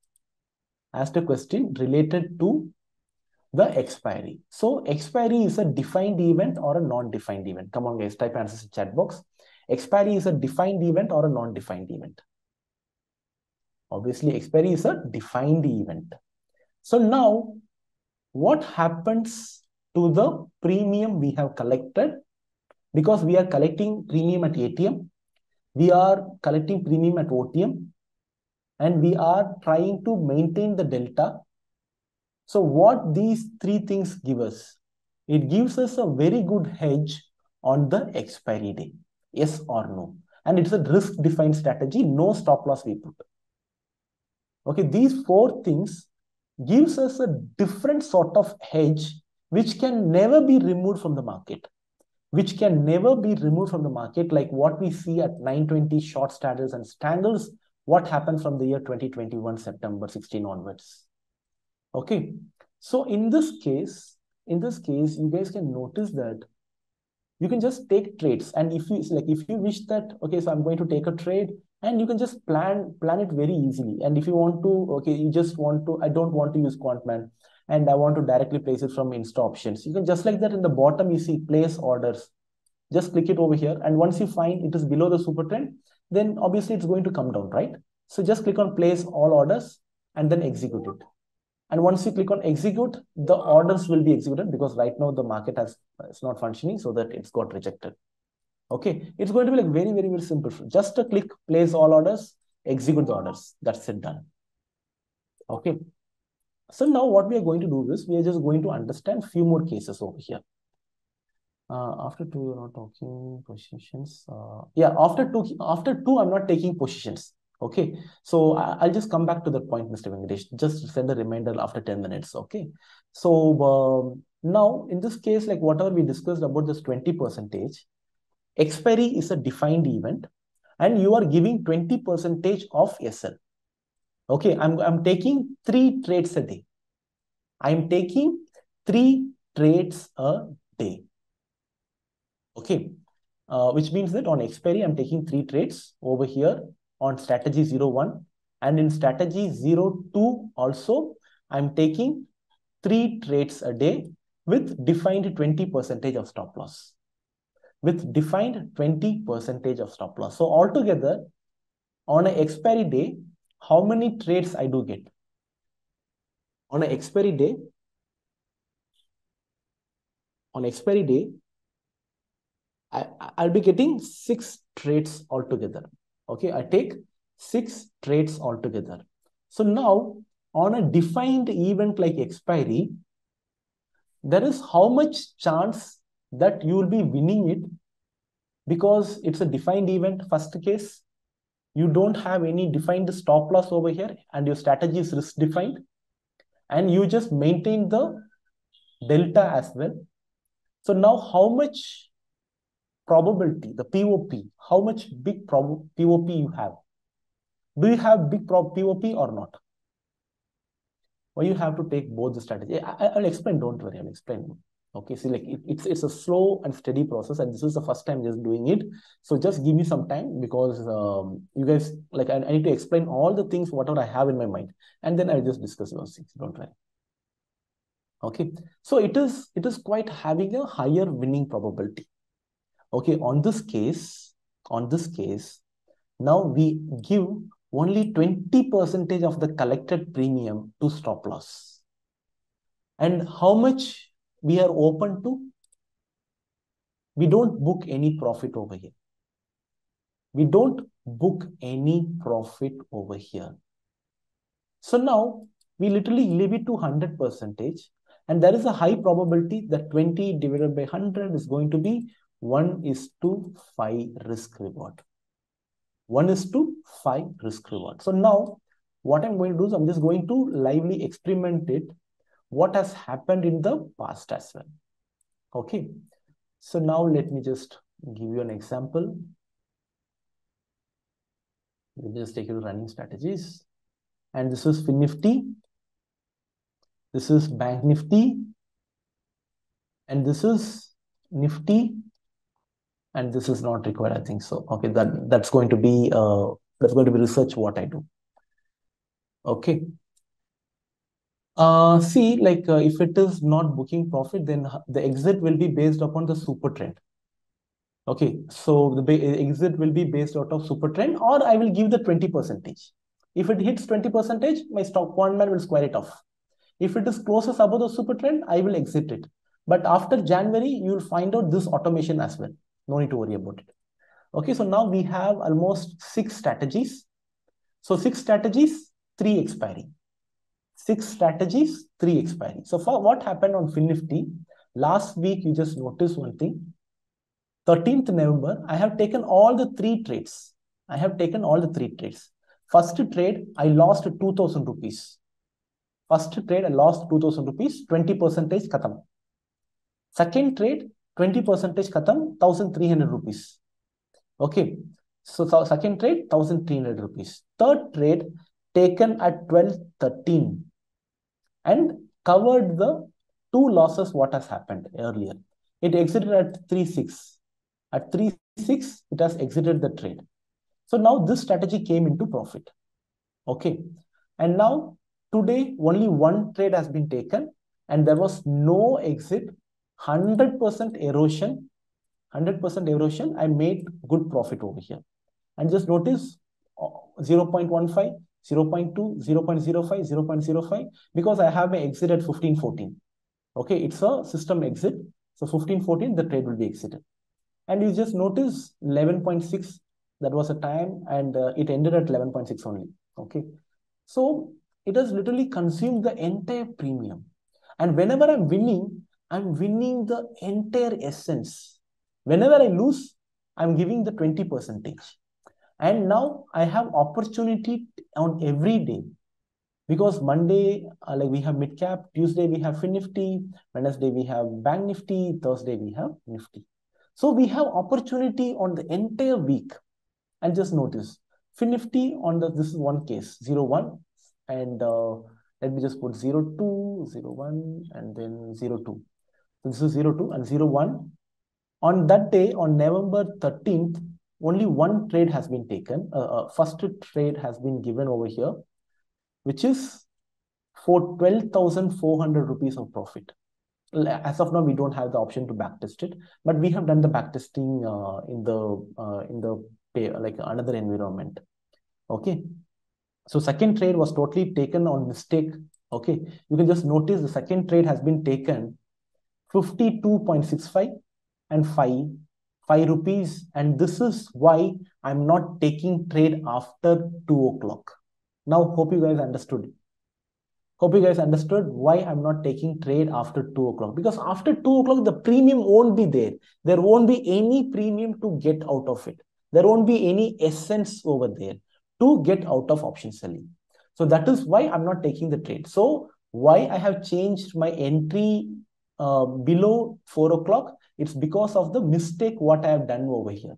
I asked a question related to the expiry. So expiry is a defined event or a non-defined event. Come on guys, type answers in chat box. Expiry is a defined event or a non-defined event. Obviously, expiry is a defined event. So now, what happens to the premium we have collected? Because we are collecting premium at ATM, we are collecting premium at OTM, and we are trying to maintain the delta. So what these three things give us? It gives us a very good hedge on the expiry day. Yes or no. And it's a risk-defined strategy. No stop loss we put. Okay, these 4 things gives us a different sort of hedge which can never be removed from the market. Which can never be removed from the market, like what we see at 920 short straddles and strangles, what happened from the year 2021, September 16 onwards. Okay, so in this case, you guys can notice that you can just take trades, and if you wish that, okay, so I'm going to take a trade, and you can just plan it very easily. And if you want to, okay, you just want to, I don't want to use Quantman, and I want to directly place it from Insta Options. You can just like that in the bottom, you see place orders. Just click it over here, and once you find it is below the Supertrend, then obviously it's going to come down, right? So just click on place all orders, and then execute it. And once you click on execute, the orders will be executed because right now the market is not functioning, so that it's got rejected. Okay, it's going to be like very, very, very simple. Just a click, place all orders, execute the orders. That's it, done. Okay. So now what we are going to do is we are just going to understand few more cases over here. After two, you're not talking positions. Yeah, after two, I'm not taking positions. Okay. So I'll just come back to the point, Mr. Venkatesh. Just send a reminder after 10 minutes. Okay. So now in this case, like whatever we discussed about this 20%, expiry is a defined event and you are giving 20% of SL. Okay. I'm taking 3 trades a day. I'm taking 3 trades a day. Okay. Which means that on expiry, I'm taking 3 trades over here. On strategy 01 and in strategy 02 also, I'm taking 3 trades a day with defined 20% of stop loss. With defined 20% of stop loss. So altogether, on an expiry day, how many trades I do get? On an expiry day, I'll be getting 6 trades altogether. Okay, I take 6 trades altogether. So now, on a defined event like expiry, there is how much chance that you will be winning it because it's a defined event, first case. You don't have any defined stop loss over here and your strategy is risk defined. And you just maintain the delta as well. So now how much probability, the POP, how much big POP you have? Do you have big POP or not? Or you have to take both the strategy. I'll explain, don't worry, I'll explain. Okay, see, like it's a slow and steady process and this is the first time just doing it. So just give me some time because you guys, like I need to explain all the things, whatever I have in my mind. And then I'll just discuss those things, don't worry. Okay, so it is quite having a higher winning probability. Okay, on this case, now we give only 20% of the collected premium to stop loss. And how much we are open to? We don't book any profit over here. So now we literally leave it to 100%. And there is a high probability that 20 divided by 100 is going to be 1:5 risk reward. 1:5 risk reward. So now what I'm going to do is I'm just going to lively experiment it. What has happened in the past as well. Okay. So now let me just give you an example. Let me just take you to running strategies. And this is FINNIFTY. This is Bank Nifty. And this is Nifty. And this is not required, I think so. Okay, that's going to be research what I do. Okay. See, like if it is not booking profit, then the exit will be based upon the Supertrend. Okay, so the exit will be based out of Supertrend, or I will give the 20%. If it hits 20%, my stock Quantman will square it off. If it is closest above the Supertrend, I will exit it. But after January, you will find out this automation as well. No need to worry about it. Okay, so now we have almost 6 strategies. So 6 strategies, 3 expiry. 6 strategies, 3 expiry. So for what happened on FINNIFTY, last week you just noticed one thing. 13th November, I have taken all the 3 trades. First trade, I lost 2,000 rupees. 20% khatam. Second trade, 20% khatam, 1,300 rupees. Okay. So second trade, 1,300 rupees. Third trade taken at 12:13 and covered the 2 losses what has happened earlier. It exited at 3.6. At 3.6, it has exited the trade. So now this strategy came into profit. Okay. And now today only 1 trade has been taken and there was no exit. 100% erosion, I made good profit over here. And just notice 0.15, 0.2, 0.05, 0.05, because I have an exit at 15.14. Okay, it's a system exit. So 15.14, the trade will be exited. And you just notice 11.6, That was a time, and it ended at 11.6 only. Okay, so it has literally consumed the entire premium. And whenever I'm winning the entire essence. Whenever I lose, I'm giving the 20%. And now I have opportunity on every day. Because Monday, like we have mid cap, Tuesday we have FINNIFTY, Wednesday we have Bank Nifty, Thursday we have Nifty. So we have opportunity on the entire week. And just notice, FINNIFTY on the, this is one case, 01, and let me just put 02, 01, and then 02. So this is 02 and 01. On that day, on November 13th, only one trade has been taken. First trade has been given over here, which is for 12,400 rupees of profit. As of now, we don't have the option to backtest it, but we have done the backtesting in another environment. Okay, so second trade was totally taken on mistake. Okay, you can just notice the second trade has been taken 52.65 and 5 rupees, and this is why I'm not taking trade after 2 o'clock. Now, hope you guys understood. Hope you guys understood why I'm not taking trade after 2 o'clock. Because after 2 o'clock, the premium won't be there. There won't be any premium to get out of it. There won't be any essence over there to get out of option selling. So that is why I'm not taking the trade. So why I have changed my entry below 4 o'clock, it's because of the mistake what I have done over here.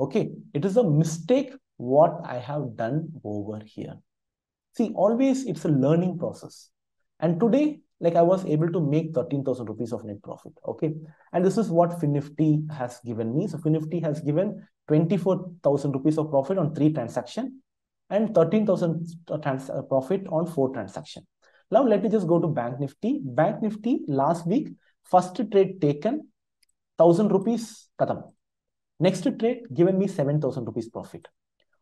Okay, it is a mistake what I have done over here. See, always it's a learning process. And today, like I was able to make 13,000 rupees of net profit. Okay. And this is what FINNIFTY has given me. So FINNIFTY has given 24,000 rupees of profit on 3 transactions and 13,000 profit on 4 transactions. Now let me just go to Bank Nifty. Bank Nifty last week, first trade taken 1,000 rupees. Katam. Next trade given me 7,000 rupees profit.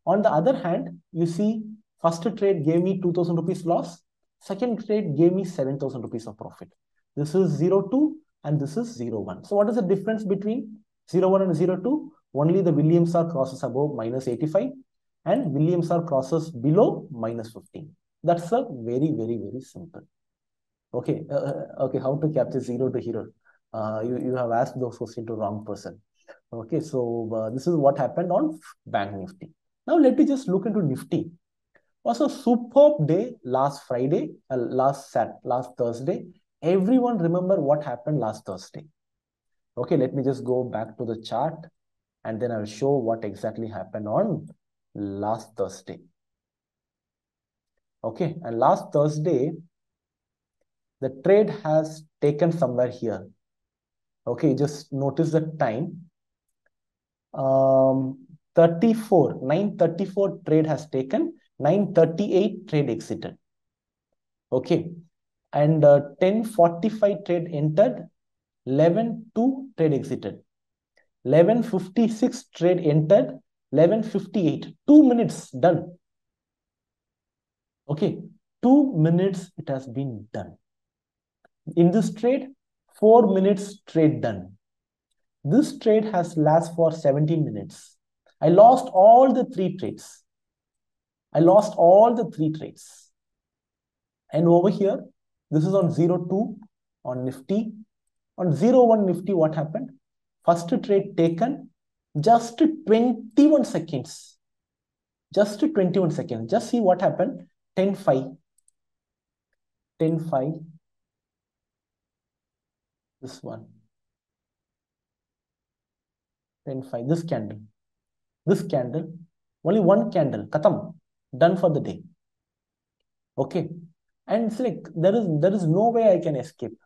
On the other hand, you see first trade gave me 2,000 rupees loss. Second trade gave me 7,000 rupees of profit. This is 02 and this is 01. So what is the difference between 01 and 02? Only the Williams R crosses above minus 85 and Williams R crosses below minus 15. That's a very, very, very simple. Okay, okay. How to capture zero to hero? You have asked those questions to wrong person. Okay, so this is what happened on Bank Nifty. Now let me just look into Nifty. Was a superb day last Friday, last Thursday. Everyone remember what happened last Thursday. Okay, let me just go back to the chart and then I'll show what exactly happened on last Thursday. Okay, and last Thursday, the trade has taken somewhere here. Okay, just notice the time. 9:34 trade has taken. 9:38 trade exited. Okay. And 10:45 trade entered. 11:02 trade exited. 11:56 trade entered. 11:58. 2 minutes done. Okay. 2 minutes it has been done. In this trade, 4 minutes trade done. This trade has lasted for 17 minutes. I lost all the 3 trades. I lost all the 3 trades. And over here, this is on 02 on Nifty. On 01 Nifty, what happened? First trade taken, just 21 seconds. Just 21 seconds. Just see what happened. 10-5. 10-5. This one. 10-5. This candle. This candle. Only one candle. Khatam. Done for the day. Okay. And it's like, there is no way I can escape.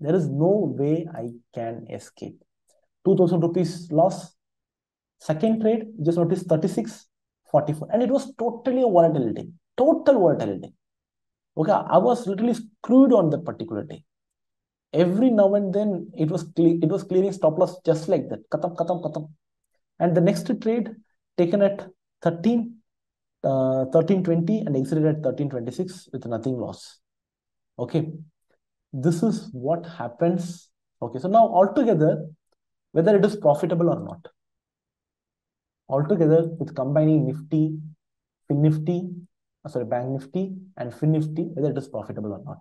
There is no way I can escape. 2,000 rupees loss. Second trade, just notice 36.44. And it was totally a volatile day. Total volatile day. Okay. I was literally screwed on that particular day. Every now and then, it was clearing stop loss just like that. Khatam, khatam, khatam. And the next trade taken at 1320 and exited at 1326 with nothing loss. Okay, this is what happens. Okay, so now altogether, whether it is profitable or not, Altogether, with combining Nifty, Bank Nifty and FINNIFTY, whether it is profitable or not.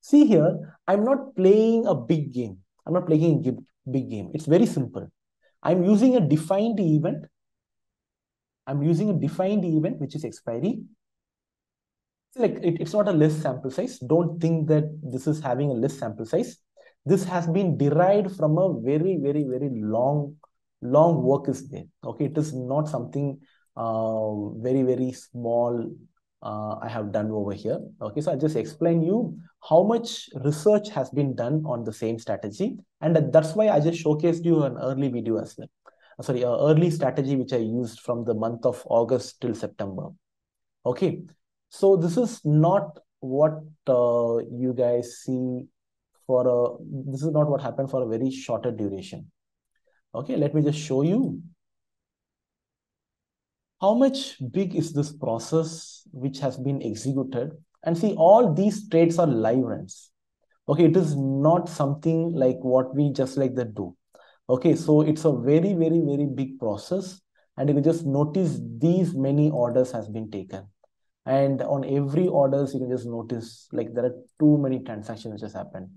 See here, I'm not playing a big game. I'm not playing a big game. It's very simple. I'm using a defined event. Which is expiry. Like it's not a less sample size. Don't think that this is having a less sample size. This has been derived from a very long work is there. Okay, it is not something very small I have done over here. Okay, so I'll just explain you how much research has been done on the same strategy, and that's why I just showcased you an early video as well. Sorry, an early strategy which I used from the month of August till September. Okay, so this is not what you guys see for a. This is not what happened for a very shorter duration. Okay, let me just show you how much big is this process which has been executed. And see, all these trades are live runs. Okay, it is not something like what we just like that do. Okay, so it's a very big process. And you can just notice these many orders has been taken. And on every orders, you can just notice like there are too many transactions which has happened.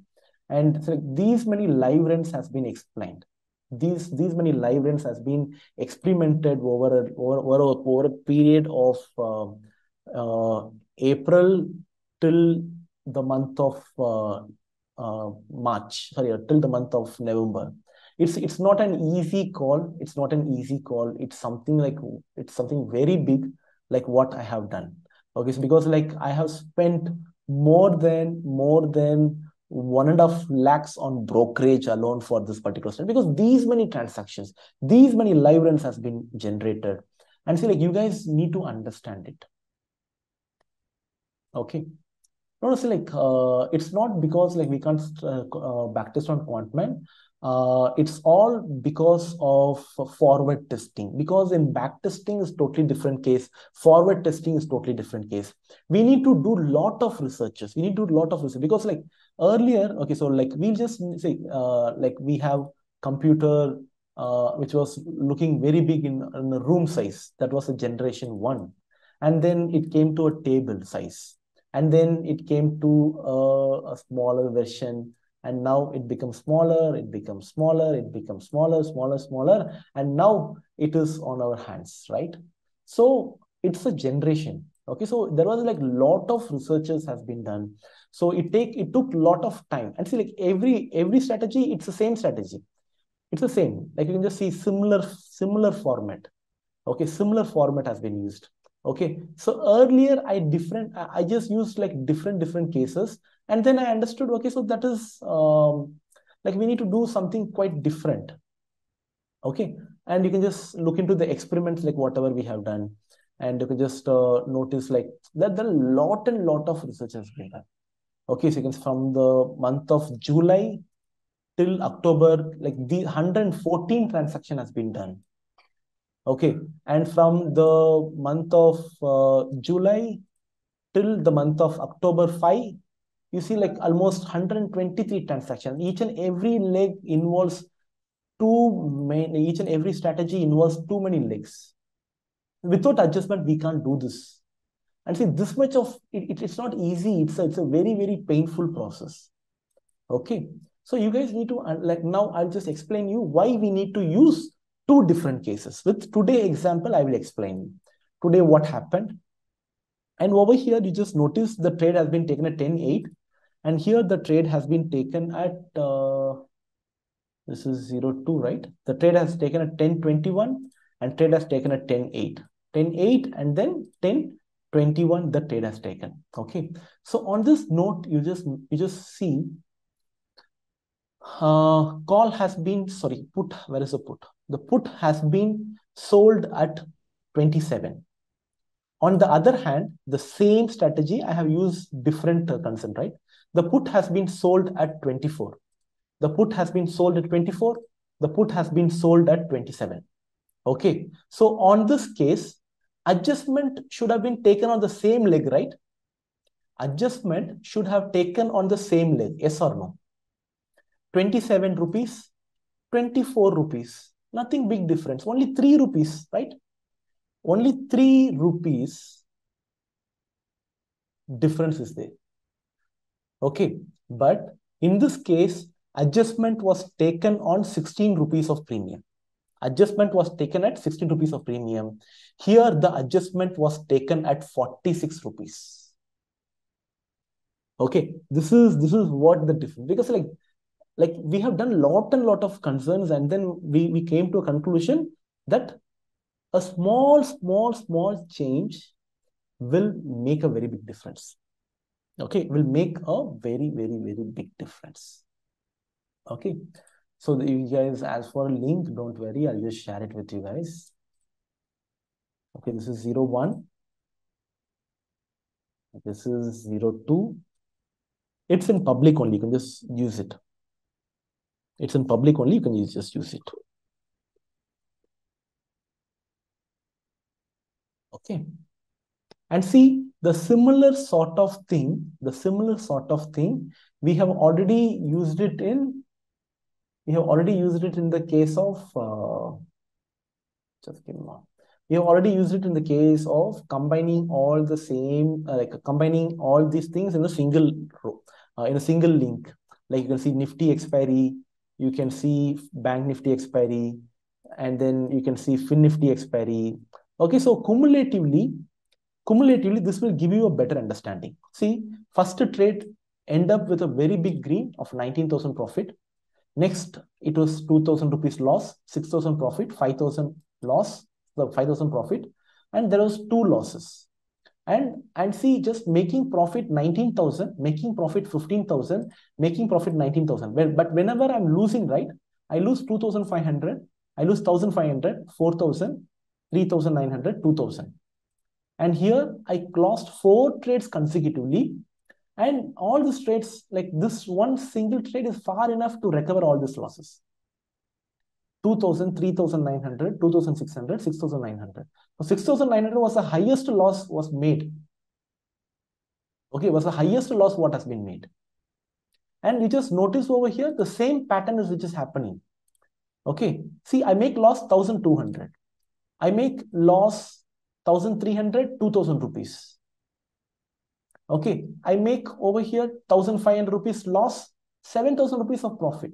And so these many live runs has been explained. These many live runs has been experimented over a period of April till the month of till the month of November. It's not an easy call. It's something like very big, like what I have done. Okay, so because like I have spent more than 1.5 lakhs on brokerage alone for this particular study, because these many transactions, these many live runs has been generated. And see, like you guys need to understand it. Okay, notice like it's not because like we can't backtest on Quantman. It's all because of forward testing, because in backtesting is totally different case. Forward testing is totally different case. We need to do lot of researches. Because like earlier, okay, so like we'll just say like we have computer which was looking very big in a room size. That was a generation one. And then it came to a table size. And then it came to a smaller version. And now it becomes smaller, smaller. And now it is on our hands, right? So it's a generation. Okay, so there was like lot of researches has been done. So it took lot of time. And see, like every strategy, it's the same strategy. It's the same. Like you can just see similar format. Okay, similar format has been used. Okay, so earlier I just used like different cases. And then I understood, okay, so that is like we need to do something quite different. Okay, and you can just look into the experiments like whatever we have done. And you can just notice like that there are lot of research has been done. Okay, so you can from the month of July till October, like the 114 transaction has been done. Okay, and from the month of July till the month of October 5, you see like almost 123 transactions. Each and every leg involves each and every strategy involves too many legs. Without adjustment, we can't do this. And see, this much of it's not easy. It's a very painful process. Okay. So you guys need to, like now I'll just explain you why we need to use two different cases. With today's example, I will explain you today what happened. And over here, you just notice the trade has been taken at 10.8. And here the trade has been taken at, this is 02, right? The trade has taken at 10.21 and trade has taken at 10.8. 10.8 and then 10.21, the trade has taken. Okay. So on this note, you just see, call has been, sorry, put, where is the put? The put has been sold at 27. On the other hand, the same strategy, I have used different concern, right? The put has been sold at 24. The put has been sold at 24. The put has been sold at 27. Okay. So on this case, adjustment should have been taken on the same leg, right? Adjustment should have taken on the same leg. Yes or no? 27 rupees, 24 rupees. Nothing big difference. Only 3 rupees, right? Only 3 rupees difference is there. Okay. But in this case, adjustment was taken on 16 rupees of premium. Adjustment was taken at 16 rupees of premium. Here, the adjustment was taken at 46 rupees. Okay, this is what the difference, because like we have done lot and lot of concerns, and then we came to a conclusion that a small change will make a very big difference. Okay, will make a very, very, very big difference. Okay. So you guys, as for a link, don't worry, I'll just share it with you guys. Okay, this is 01. This is 02. It's in public only, you can just use it. It's in public only, you can just use it. Okay. And see, the similar sort of thing, we have already used it in the case of we have already used it in the case of combining all the same, combining all these things in a single row, in a single link. Like you can see Nifty expiry, you can see Bank Nifty expiry, and then you can see FINNIFTY expiry. Okay, so cumulatively, this will give you a better understanding. See, first trade end up with a very big green of 19,000 profit. Next, it was 2,000 rupees loss, 6,000 profit, 5,000 loss, the 5,000 profit, and there was 2 losses. And see, just making profit 19,000, making profit 15,000, making profit 19,000. Well, but whenever I'm losing, right, I lose 2,500, I lose 1,500, 4,000, 3,900, 2,000. And here I closed 4 trades consecutively. And all these trades, like this one single trade is far enough to recover all these losses. 2,000, 3,900, 2,600, 6,900. So 6,900 was the highest loss was made. Okay, was the highest loss what has been made. And you just notice over here, the same pattern is which is happening. Okay, see, I make loss 1,200. I make loss 1,300, 2,000 rupees. Okay, I make over here 1,500 rupees loss, 7,000 rupees of profit.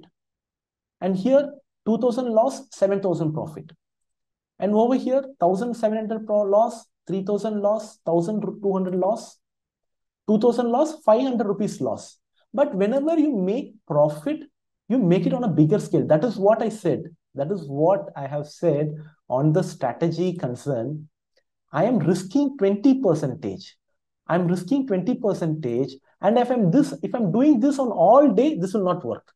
And here 2,000 loss, 7,000 profit. And over here 1,700 loss, 3,000 loss, 1,200 loss, 2,000 loss, 500 rupees loss. But whenever you make profit, you make it on a bigger scale. That is what I said. That is what I have said on the strategy concern. I am risking 20%. I'm risking 20%, and if I'm doing this on all day, this will not work.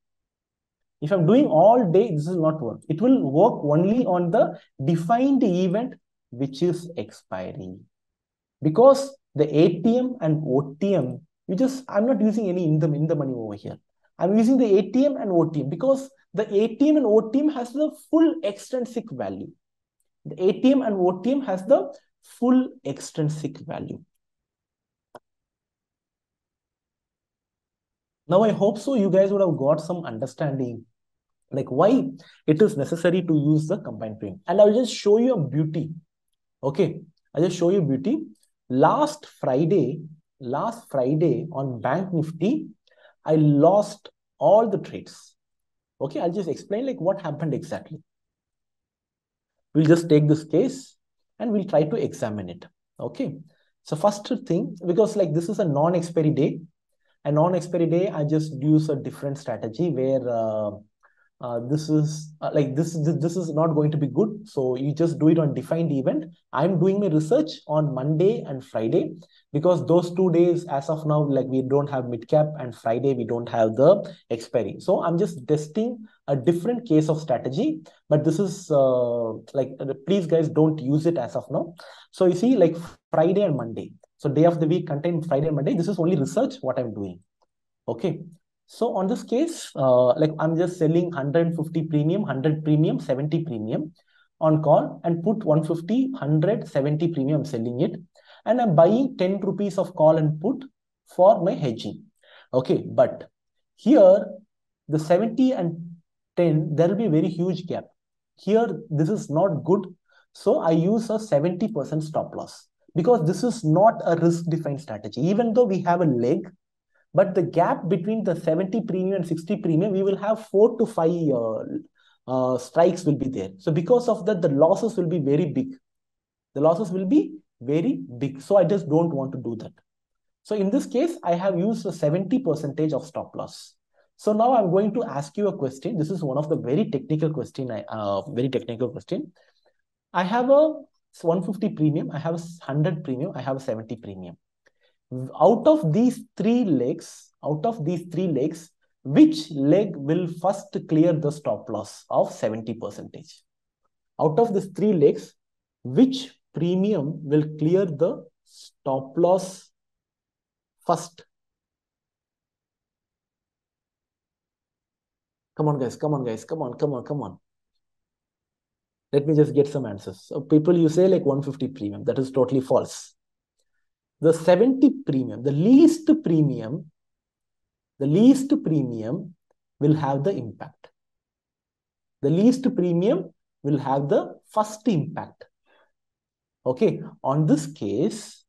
If I'm doing all day, this will not work. It will work only on the defined event, which is expiry. Because the ATM and OTM, I'm not using any in the money over here. I'm using the ATM and OTM because the ATM and OTM has the full extrinsic value. The ATM and OTM has the full extrinsic value. Now, I hope so you guys would have got some understanding like why it is necessary to use the combined premium. And I'll just show you a beauty. Okay, I'll just show you beauty. Last Friday on Bank Nifty, I lost all the trades. Okay, I'll just explain like what happened exactly. We'll just take this case and we'll try to examine it. Okay, so first thing, because like this is a non-expiry day. And on expiry day, I just use a different strategy where this is not going to be good. So you just do it on defined event. I'm doing my research on Monday and Friday because those 2 days as of now, like we don't have mid cap, and Friday we don't have the expiry. So I'm just testing a different case of strategy. But this is please guys, don't use it as of now. So you see like Friday and Monday. So day of the week contain Friday and Monday. This is only research what I'm doing. Okay. So on this case, I'm just selling 150 premium, 100 premium, 70 premium on call and put 150, 100, 70 premium. I'm selling it. And I'm buying 10 rupees of call and put for my hedging. Okay. But here the 70 and 10, there will be a very huge gap. Here, this is not good. So I use a 70% stop loss because this is not a risk-defined strategy. Even though we have a leg, but the gap between the 70 premium and 60 premium, we will have 4 to 5 strikes will be there. So because of that, the losses will be very big. The losses will be very big. So I just don't want to do that. So in this case, I have used a 70% of stop loss. So now I'm going to ask you a question. This is one of the very technical question. I have a 150 premium. I have a 100 premium. I have a 70 premium. Out of these three legs, which leg will first clear the stop loss of 70%? Out of these three legs, which premium will clear the stop loss first? Come on, guys. Come on, guys. Come on, come on, come on. Let me just get some answers. So people, you say like 150 premium. That is totally false. The 70 premium, the least premium will have the impact. The least premium will have the first impact. Okay. On this case,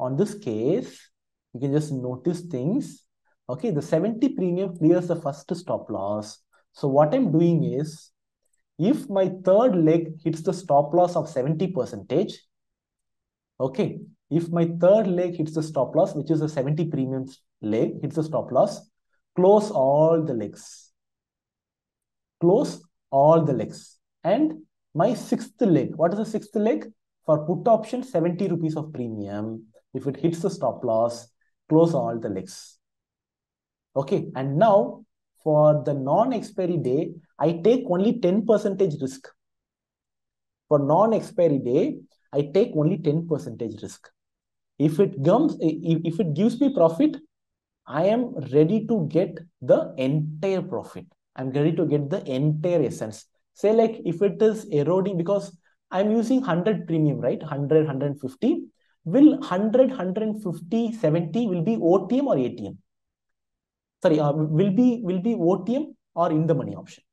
you can just notice things. Okay. The 70 premium clears the first stop loss. So what I'm doing is, if my third leg hits the stop loss of 70%, okay. If my third leg hits the stop loss, which is a 70 premium leg, hits the stop loss, close all the legs. Close all the legs. And my sixth leg, what is the sixth leg? For put option, 70 rupees of premium. If it hits the stop loss, close all the legs. Okay, and now for the non-expiry day, I take only 10% risk. For non-expiry day, I take only 10% risk. If it gives me profit, I am ready to get the entire profit. I'm ready to get the entire essence. Say like if it is eroding, because I'm using 100 premium, right? 100, 150. Will 100, 150, 70 will be OTM or ATM? Sorry, will be OTM or in the money option.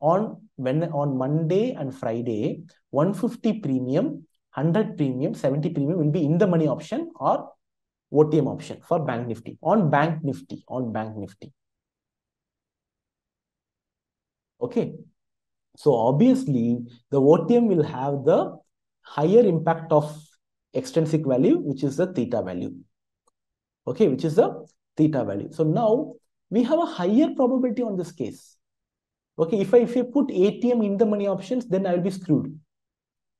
On Monday and Friday, 150 premium, 100 premium, 70 premium will be in the money option or OTM option for Bank Nifty. On Bank Nifty. Okay. So obviously, the OTM will have the higher impact of extrinsic value, which is the theta value. Okay, which is the theta value. So now we have a higher probability on this case. Okay, if I put ATM in the money options, then I will be screwed.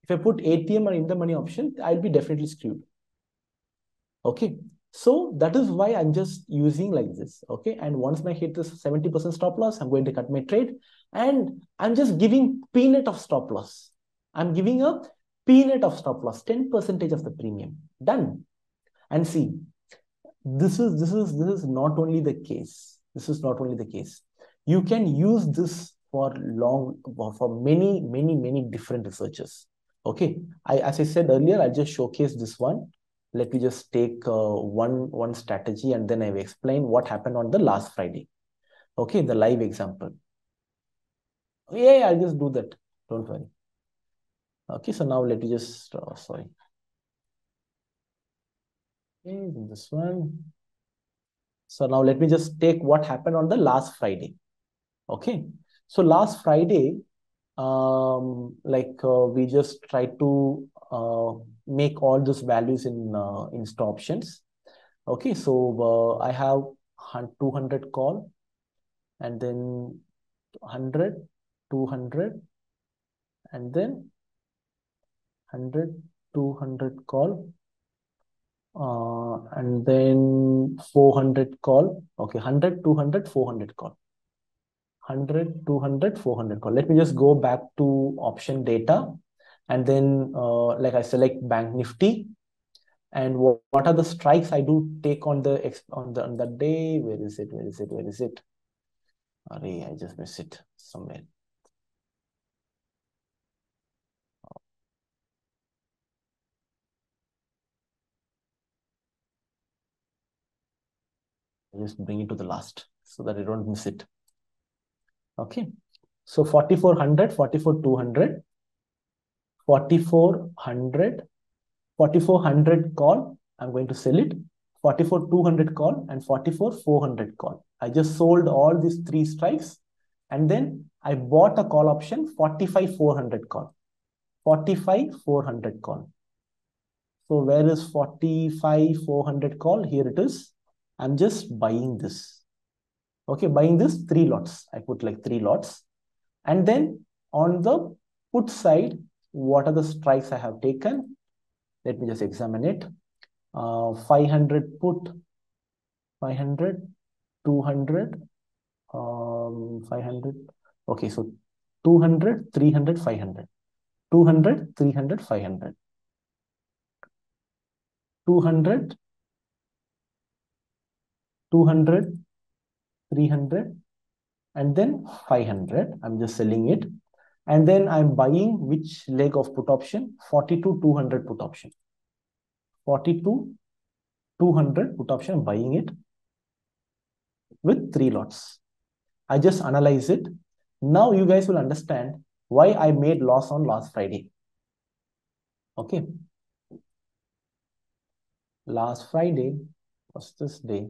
If I put ATM or in the money option, I'll be definitely screwed. Okay, so that is why I'm just using like this. Okay, and once I hit this 70% stop loss, I'm going to cut my trade, and I'm just giving peanut of stop loss. I'm giving a peanut of stop loss, 10% of the premium. Done. And see, this is not only the case. This is not only the case. You can use this for many, many, many different researches. Okay. As I said earlier, I'll just showcase this one. Let me just take one strategy and then I will explain what happened on the last Friday. Okay. The live example. Yeah, I'll just do that. Don't worry. Okay. So now let me just, sorry. Okay, this one. So now let me just take what happened on the last Friday. Okay, so last Friday, we just tried to make all these values in Insta Options. Okay, so I have 200 call, and then 100, 200, and then 100, 200 call, and then 400 call. Okay, 100, 200, 400 call. 100, 200, 400 call. Let me just go back to option data. And then, I select Bank Nifty. And what are the strikes I do take on the day? Where is it? Array, I just missed it somewhere. I'll just bring it to the last so that I don't miss it. Okay, So 4400, 44,200, 4400, 4400 call, I'm going to sell it, 44,200 call and 44,400 call. I just sold all these three strikes and then I bought a call option, 45,400 call, 45,400 call. So where is 45,400 call? Here it is. I'm just buying this. Okay, buying this three lots. I put like three lots. And then on the put side, what are the strikes I have taken? Let me just examine it. 500 put, 500, 200, 500. Okay, so 200, 300, 500. 200, 300, 500. 200, 200, 300, and then 500. I'm just selling it. And then I'm buying which leg of put option? 42,200 put option. 42,200 put option, I'm buying it with three lots. I just analyze it. Now you guys will understand why I made loss on last Friday. Okay. Last Friday was this day.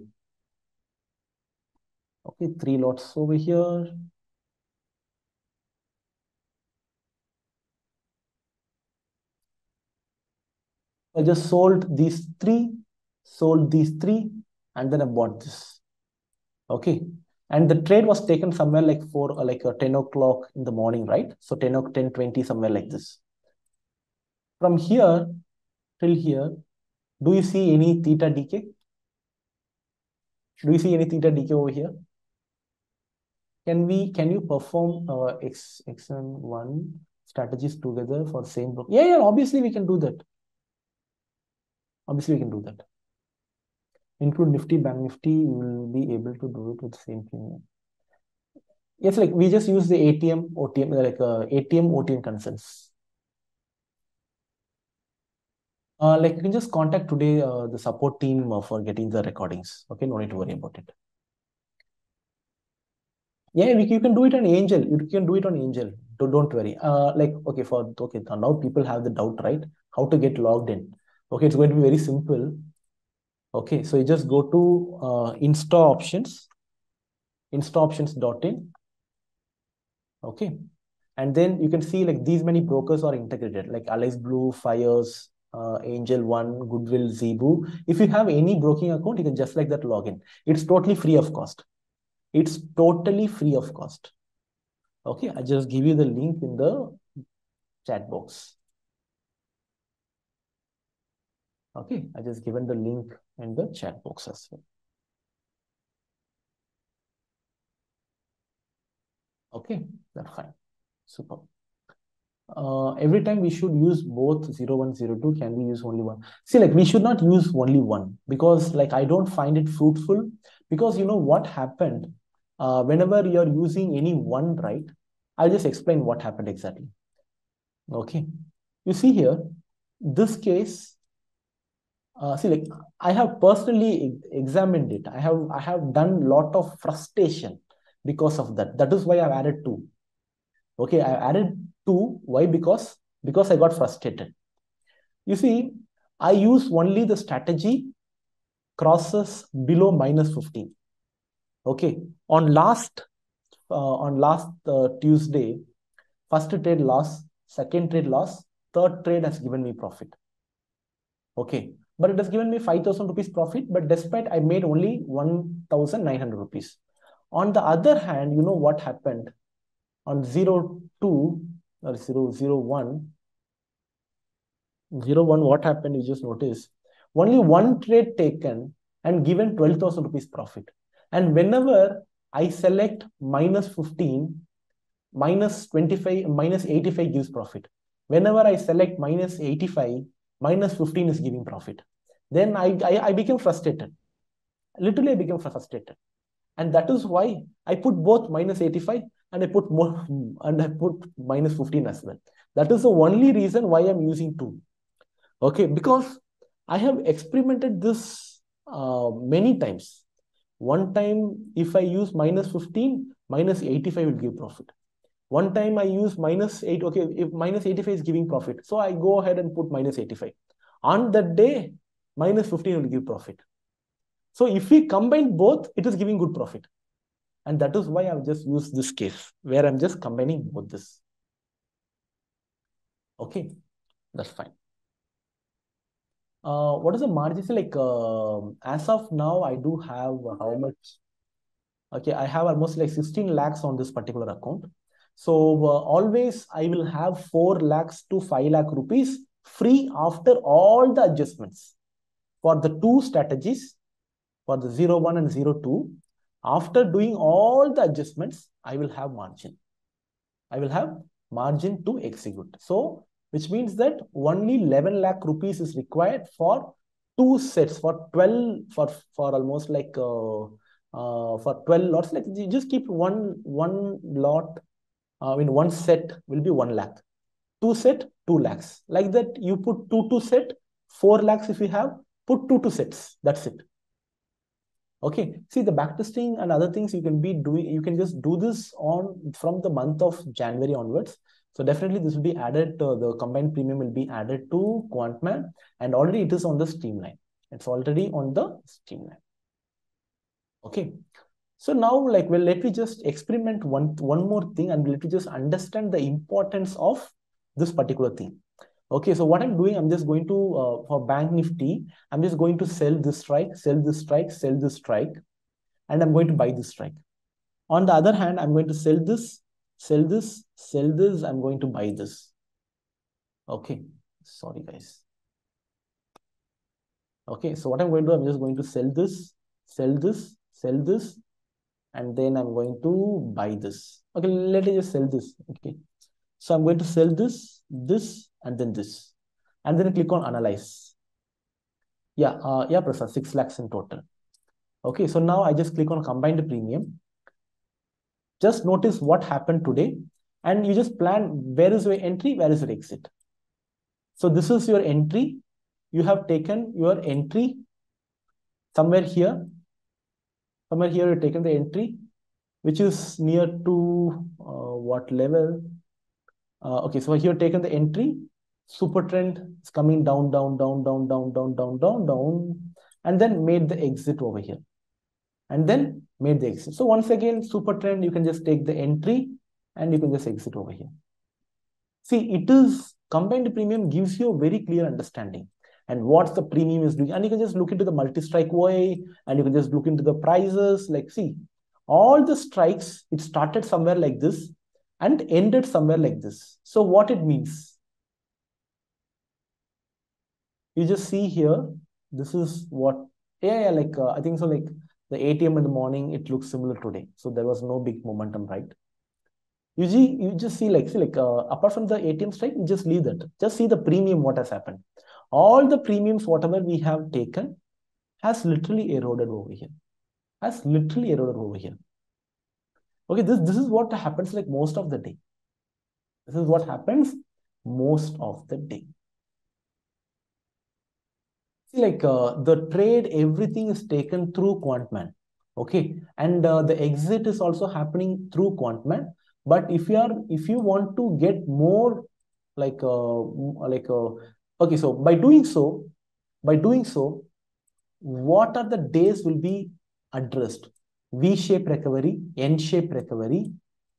Okay, three lots over here. I just sold these three, and then I bought this. Okay. And the trade was taken somewhere like 10 o'clock in the morning, right? So 10:20, somewhere like this. From here till here, do you see any theta decay? Do you see any theta decay over here? Can you perform XM1 strategies together for same broker? Yeah, obviously we can do that. Obviously we can do that. Include Nifty, Bank Nifty, you will be able to do it with same premium. Yes, like we just use the ATM, OTM consensus. You can just contact today the support team for getting the recordings. Okay, no need to worry about it. Yeah, you can do it on Angel. You can do it on Angel. Don't worry. Now people have the doubt, right? How to get logged in? Okay, it's going to be very simple. Okay, so you just go to Insta Options, InstaOptions.in. Okay, and then you can see like these many brokers are integrated, like Alice Blue, Fires. Angel One, Goodwill, Zebu. If you have any broking account, you can just like that log in. It's totally free of cost. It's totally free of cost. Okay, I just give you the link in the chat box. Okay, I just given the link in the chat box as well. Okay, that's fine. Super. Every time we should use both 0102. Can we use only one? See, like we should not use only one because like I don't find it fruitful, because you know what happened whenever you're using any one, right? I'll just explain what happened exactly. Okay, you see here this case, see, like I have personally examined it. I have done lot of frustration because of that. That is why I've added two. Okay, I added two. Why? Because I got frustrated. You see, I use only the strategy crosses below -15. Okay, on last Tuesday, first trade loss, second trade loss, third trade has given me profit. Okay, but it has given me 5,000 rupees profit. But despite I made only 1,900 rupees. On the other hand, you know what happened on 02. Or 001, what happened? You just notice only one trade taken and given 12,000 rupees profit. And whenever I select -15, -25, -85 gives profit. Whenever I select -85, -15 is giving profit. Then I became frustrated. Literally, I became frustrated. And that is why I put both -85. And I put -15 as well. That is the only reason why I'm using two. Okay, because I have experimented this many times. One time, if I use -15, -85 will give profit. One time I use -8, okay, if -85 is giving profit, so I go ahead and put -85. On that day, -15 will give profit. So if we combine both, it is giving good profit. And that is why I've just used this case, where I'm just combining both this. Okay, that's fine. What is the margin? Like, as of now, I do have how much? Okay, I have almost like 16 lakhs on this particular account. So always I will have 4 lakhs to 5 lakh rupees free after all the adjustments for the two strategies, for the 01 and 02. After doing all the adjustments, I will have margin. I will have margin to execute. So, which means that only 11 lakh rupees is required for two sets, for 12, for almost like, for 12 lots. Like, you just keep one lot, I mean, one set will be 1 lakh. Two set, 2 lakhs. Like that, you put two set, 4 lakhs if you have, put two sets. That's it. Okay, see the backtesting and other things you can be doing, you can just do this on from the month of January onwards. So definitely this will be added, the combined premium will be added to Quantman, and already it is on the streamline. It's already on the streamline. Okay, so now like, well, let me just experiment one more thing and let me just understand the importance of this particular thing. Okay, so what I'm doing, I'm just going to, for Bank Nifty, I'm just going to sell this strike, sell this strike, sell this strike, and I'm going to buy this strike. On the other hand, I'm going to sell this, sell this, sell this, I'm going to buy this. Okay, sorry guys. Okay, so what I'm going to do, I'm just going to sell this, sell this, sell this, and then I'm going to buy this. Okay, let me just sell this. Okay, so I'm going to sell this, this, and then this, and then click on analyze. Yeah, yeah, Prasad, 6 lakhs in total. Okay, so now I just click on combined premium. Just notice what happened today, and you just plan where is your entry, where is your exit. So this is your entry. You have taken your entry somewhere here. Somewhere here you've taken the entry, which is near to what level? Okay, so here taken the entry. Supertrend is coming down, down, down, down, down, down, down, down, down, and then made the exit over here, and then made the exit. So once again, Supertrend, you can just take the entry and you can just exit over here. See, it is combined premium gives you a very clear understanding and what the premium is doing, and you can just look into the multi-strike way, and you can just look into the prices. Like, see, all the strikes, it started somewhere like this and ended somewhere like this. So what it means? You just see here, this is what, yeah, like I think so, like the ATM in the morning, it looks similar today. So there was no big momentum, right? Usually you just see like apart from the ATM strike, you just leave that. Just see the premium, what has happened. All the premiums, whatever we have taken, has literally eroded over here. Has literally eroded over here. Okay, this is what happens like most of the day. This is what happens most of the day. See, like the trade, everything is taken through Quantman. Okay, and the exit is also happening through Quantman. But if you want to get more, okay, so by doing so, what are the days will be addressed? V-shape recovery, N-shape recovery,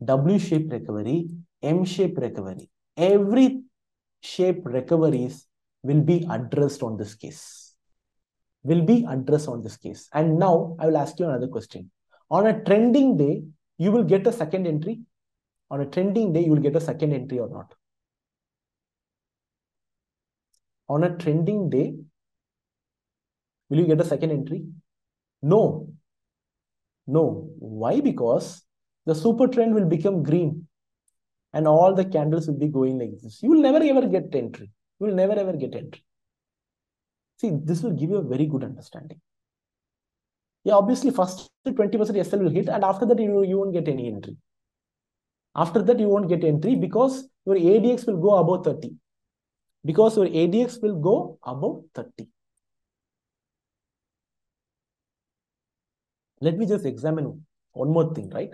W-shape recovery, M-shape recovery. Every shape recoveries will be addressed on this case. Will be addressed on this case. And now I will ask you another question. On a trending day, you will get a second entry. On a trending day, you will get a second entry or not? On a trending day, will you get a second entry? No. No. Why? Because the super trend will become green and all the candles will be going like this. You will never ever get entry. You will never ever get entry. See, this will give you a very good understanding. Yeah, obviously first 20% SL will hit, and after that you won't get any entry. After that you won't get entry because your ADX will go above 30. Because your ADX will go above 30. Let me just examine one more thing, right?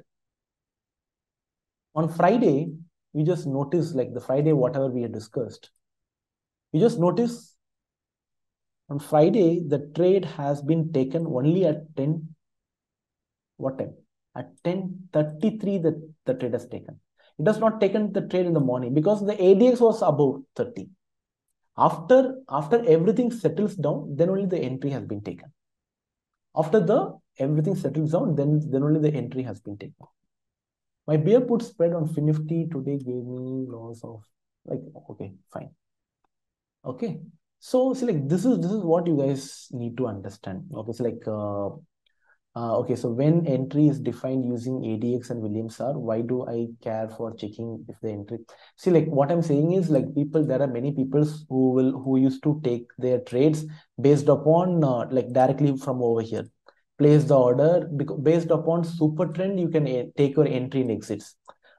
on Friday, you just notice, like the Friday, whatever we had discussed, you just notice on Friday, the trade has been taken only at 10. What time? At 10:33, the trade has taken. It has not taken the trade in the morning because the ADX was above 30. After everything settles down, then only the entry has been taken. After the everything settles down, then only the entry has been taken. My bear put spread on FINNIFTY today gave me loss of like, okay, fine. Okay. So, see, like this is what you guys need to understand. Okay. So like, okay. So when entry is defined using ADX and Williams R, why do I care for checking if the entry? See, like what I'm saying is like people, there are many people who used to take their trades based upon like directly from over here. Place the order because based upon Supertrend, you can take your entry and exits.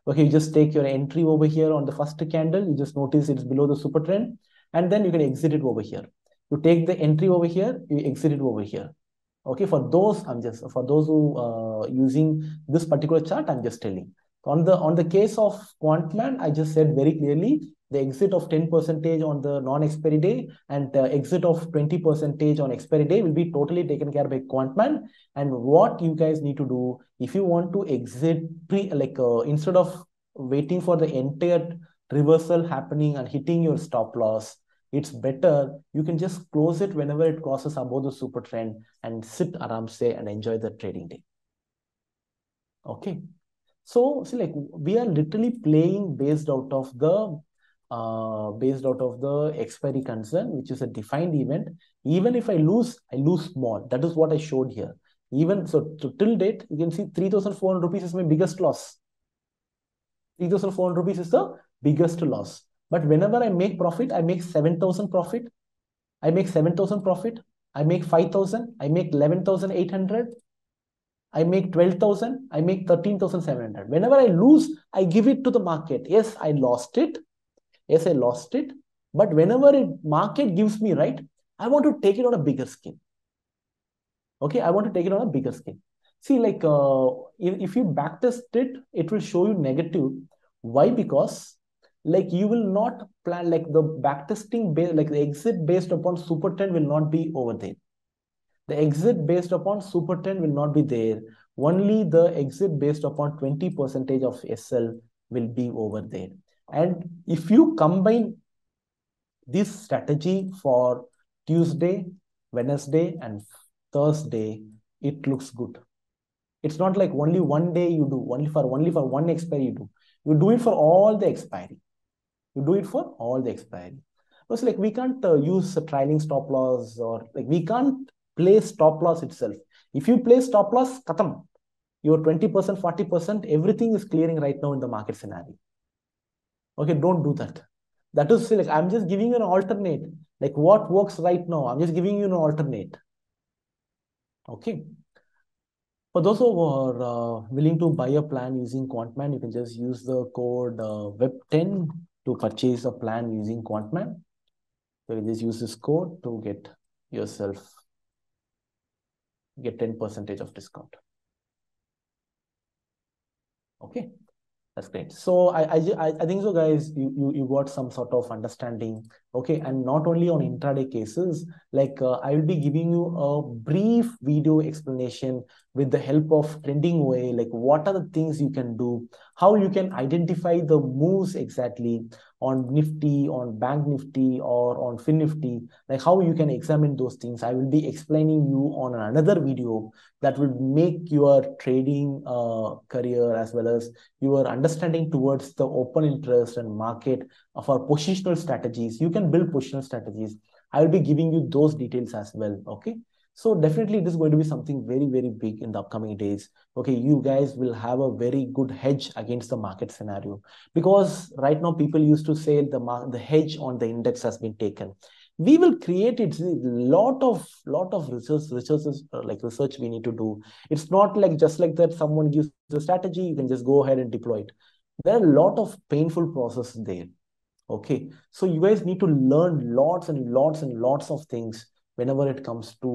Okay, you just take your entry over here on the first candle. You just notice it's below the Supertrend, and then you can exit it over here. You take the entry over here, you exit it over here. Okay, for those for those who using this particular chart, I'm just telling. On the case of Quantman, I just said very clearly the exit of 10% on the non-expiry day and the exit of 20% on expiry day will be totally taken care by Quantman. And what you guys need to do if you want to exit instead of waiting for the entire reversal happening and hitting your stop loss, it's better you can just close it whenever it crosses above the super trend and sit aram se and enjoy the trading day. Okay, so see, like we are literally playing based out of the expiry concern, which is a defined event. Even if I lose, I lose small. That is what I showed here. Even so, till date, you can see 3,400 rupees is my biggest loss. 3,400 rupees is the biggest loss. But whenever I make profit, I make 7,000 profit. I make 7,000 profit. I make 5,000. I make 11,800. I make 12,000. I make 13,700. Whenever I lose, I give it to the market. Yes, I lost it. Yes, I lost it. But whenever the market gives me, right, I want to take it on a bigger scale. Okay, I want to take it on a bigger scale. See, like if you backtest it, it will show you negative. Why? Because like you will not plan, like the backtesting based, like the exit based upon Supertrend will not be over there. The exit based upon Supertrend will not be there. Only the exit based upon 20% of SL will be over there. And if you combine this strategy for Tuesday, Wednesday, and Thursday, it looks good. It's not like only one day you do, only for one expiry you do. You do it for all the expiry. You do it for all the expiry. Because like we can't use a trailing stop loss, or like we can't play stop loss itself. If you play stop loss, katam, your 20%, 40%, everything is clearing right now in the market scenario. Okay, don't do that. That is like I'm just giving you an alternate. Like what works right now, I'm just giving you an alternate. Okay. For those who are willing to buy a plan using Quantman, you can just use the code WEB10 to purchase a plan using Quantman. So you just use this code to get yourself, get 10% of discount. Okay, that's great. So I think so, guys, you got some sort of understanding. Okay, and not only on intraday cases, like I will be giving you a brief video explanation with the help of trending way, like what are the things you can do, how you can identify the moves exactly on Nifty, on Bank Nifty, or on FINNIFTY, like how you can examine those things. I will be explaining you on another video that will make your trading career as well as your understanding towards the open interest and market for positional strategies. You can build positional strategies. I will be giving you those details as well. Okay. So definitely this is going to be something very, very big in the upcoming days. Okay, you guys will have a very good hedge against the market scenario, because right now people used to say the hedge on the index has been taken. We will create it. Lot of resources, like research we need to do. It's not like just like that someone gives the strategy, you can just go ahead and deploy it. There are a lot of painful processes there. Okay, so you guys need to learn lots and lots and lots of things whenever it comes to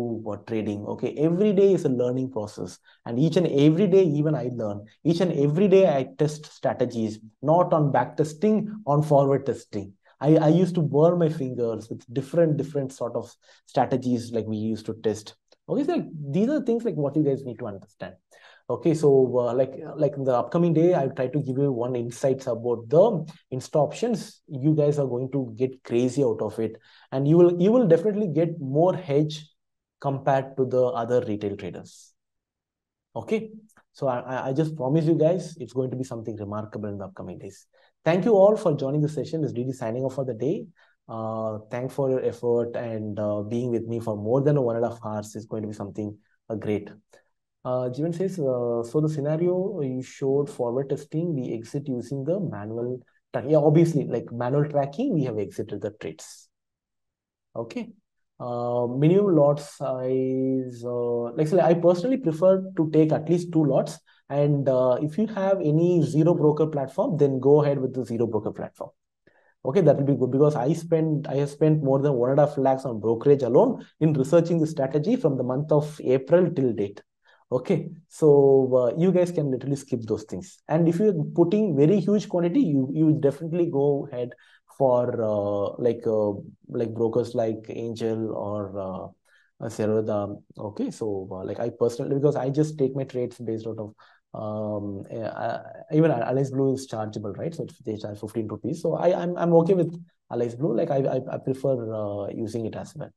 trading. Okay, every day is a learning process, and each and every day, even I learn. Each and every day, I test strategies, not on back testing, on forward testing. I used to burn my fingers with different sort of strategies like we used to test. Okay, so like, these are things like what you guys need to understand. Okay, so like in the upcoming day, I'll try to give you one insights about the Insta options. You guys are going to get crazy out of it, and you will definitely get more hedge compared to the other retail traders. Okay, so I just promise you guys, it's going to be something remarkable in the upcoming days. Thank you all for joining the session. This is DD signing off for the day. Thanks for your effort and being with me for more than 1.5 hours. Is going to be something great. Jivan says, so the scenario you showed forward testing, we exit using the manual tracking. Yeah, obviously, like manual tracking, we have exited the trades. Okay. Minimum lot size, like I personally prefer to take at least 2 lots. And if you have any zero broker platform, then go ahead with the zero broker platform. Okay, that will be good, because I have spent more than 1.5 lakhs on brokerage alone in researching the strategy from the month of April till date. Okay, so you guys can literally skip those things. And if you're putting very huge quantity, you definitely go ahead for like brokers like Angel or Zerodha. Okay, so like I personally, because I just take my trades based out of even Alice Blue is chargeable, right? So they charge 15 rupees. So I'm okay with Alice Blue. Like I prefer using it as well.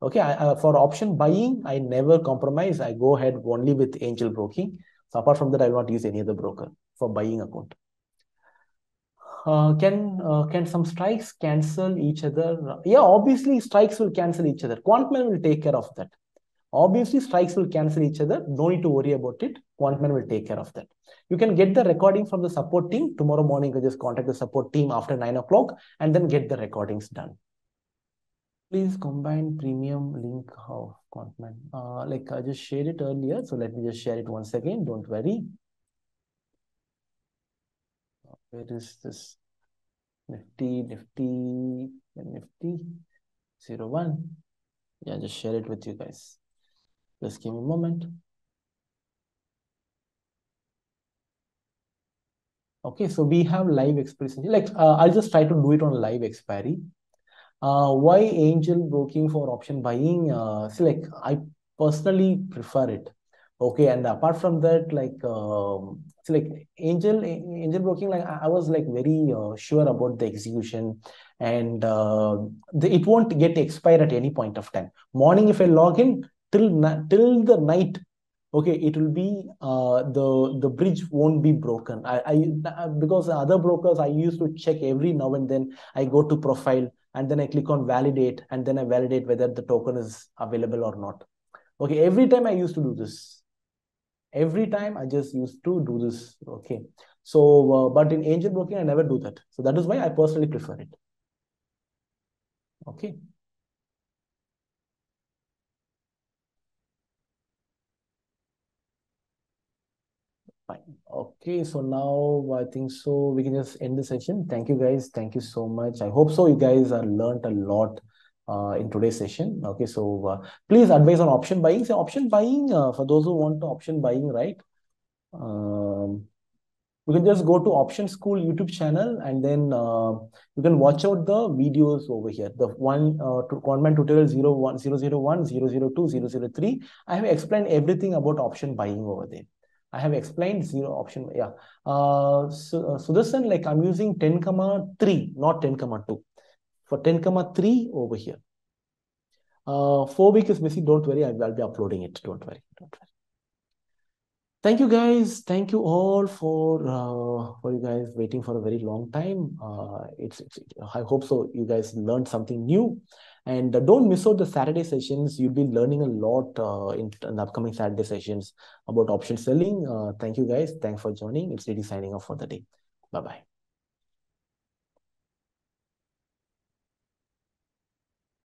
Okay, for option buying, I never compromise. I go ahead only with Angel Broking. So apart from that, I will not use any other broker for buying account. Can some strikes cancel each other? Yeah, obviously strikes will cancel each other. Quantman will take care of that. Obviously, strikes will cancel each other. No need to worry about it. Quantman will take care of that. You can get the recording from the support team. Tomorrow morning, you just contact the support team after 9 o'clock and then get the recordings done. Please combine premium link of Contman. Like I just shared it earlier, so let me just share it once again. Don't worry. Where is this? Nifty 01. Yeah, just share it with you guys. Just give me a moment. Okay, so we have live expiry. Like I'll just try to do it on live expiry. Why Angel Broking for option buying? See, like I personally prefer it. Okay, and apart from that, like see, like Angel Broking, like I was like very sure about the execution, and it won't get expired at any point of time. Morning, if I log in till the night, okay, it will be the bridge won't be broken. I because the other brokers I used to check every now and then. I go to profile, and then I click on validate, and then I validate whether the token is available or not. Okay, every time I used to do this. Every time I just used to do this. Okay, so but in Angel Broking I never do that. So that is why I personally prefer it. Okay. Fine. Okay, so now I think so we can just end the session. Thank you guys. Thank you so much. I hope so you guys are learned a lot in today's session. Okay, so please advise on option buying. So option buying, for those who want to option buying, right? You can just go to Options School YouTube channel, and then you can watch out the videos over here. The one Combined tutorial 01, 001, 002, 003. I have explained everything about option buying over there. I have explained zero option. Yeah. So this one, like I'm using 10,3, not 10,2. For 10,3 over here. 4 week is missing. Don't worry. I'll be uploading it. Don't worry. Don't worry. Thank you guys. Thank you all for you guys waiting for a very long time. I hope so you guys learned something new. And don't miss out the Saturday sessions. You'll be learning a lot in the upcoming Saturday sessions about option selling. Thank you guys. Thanks for joining. It's DD signing off for the day. Bye-bye.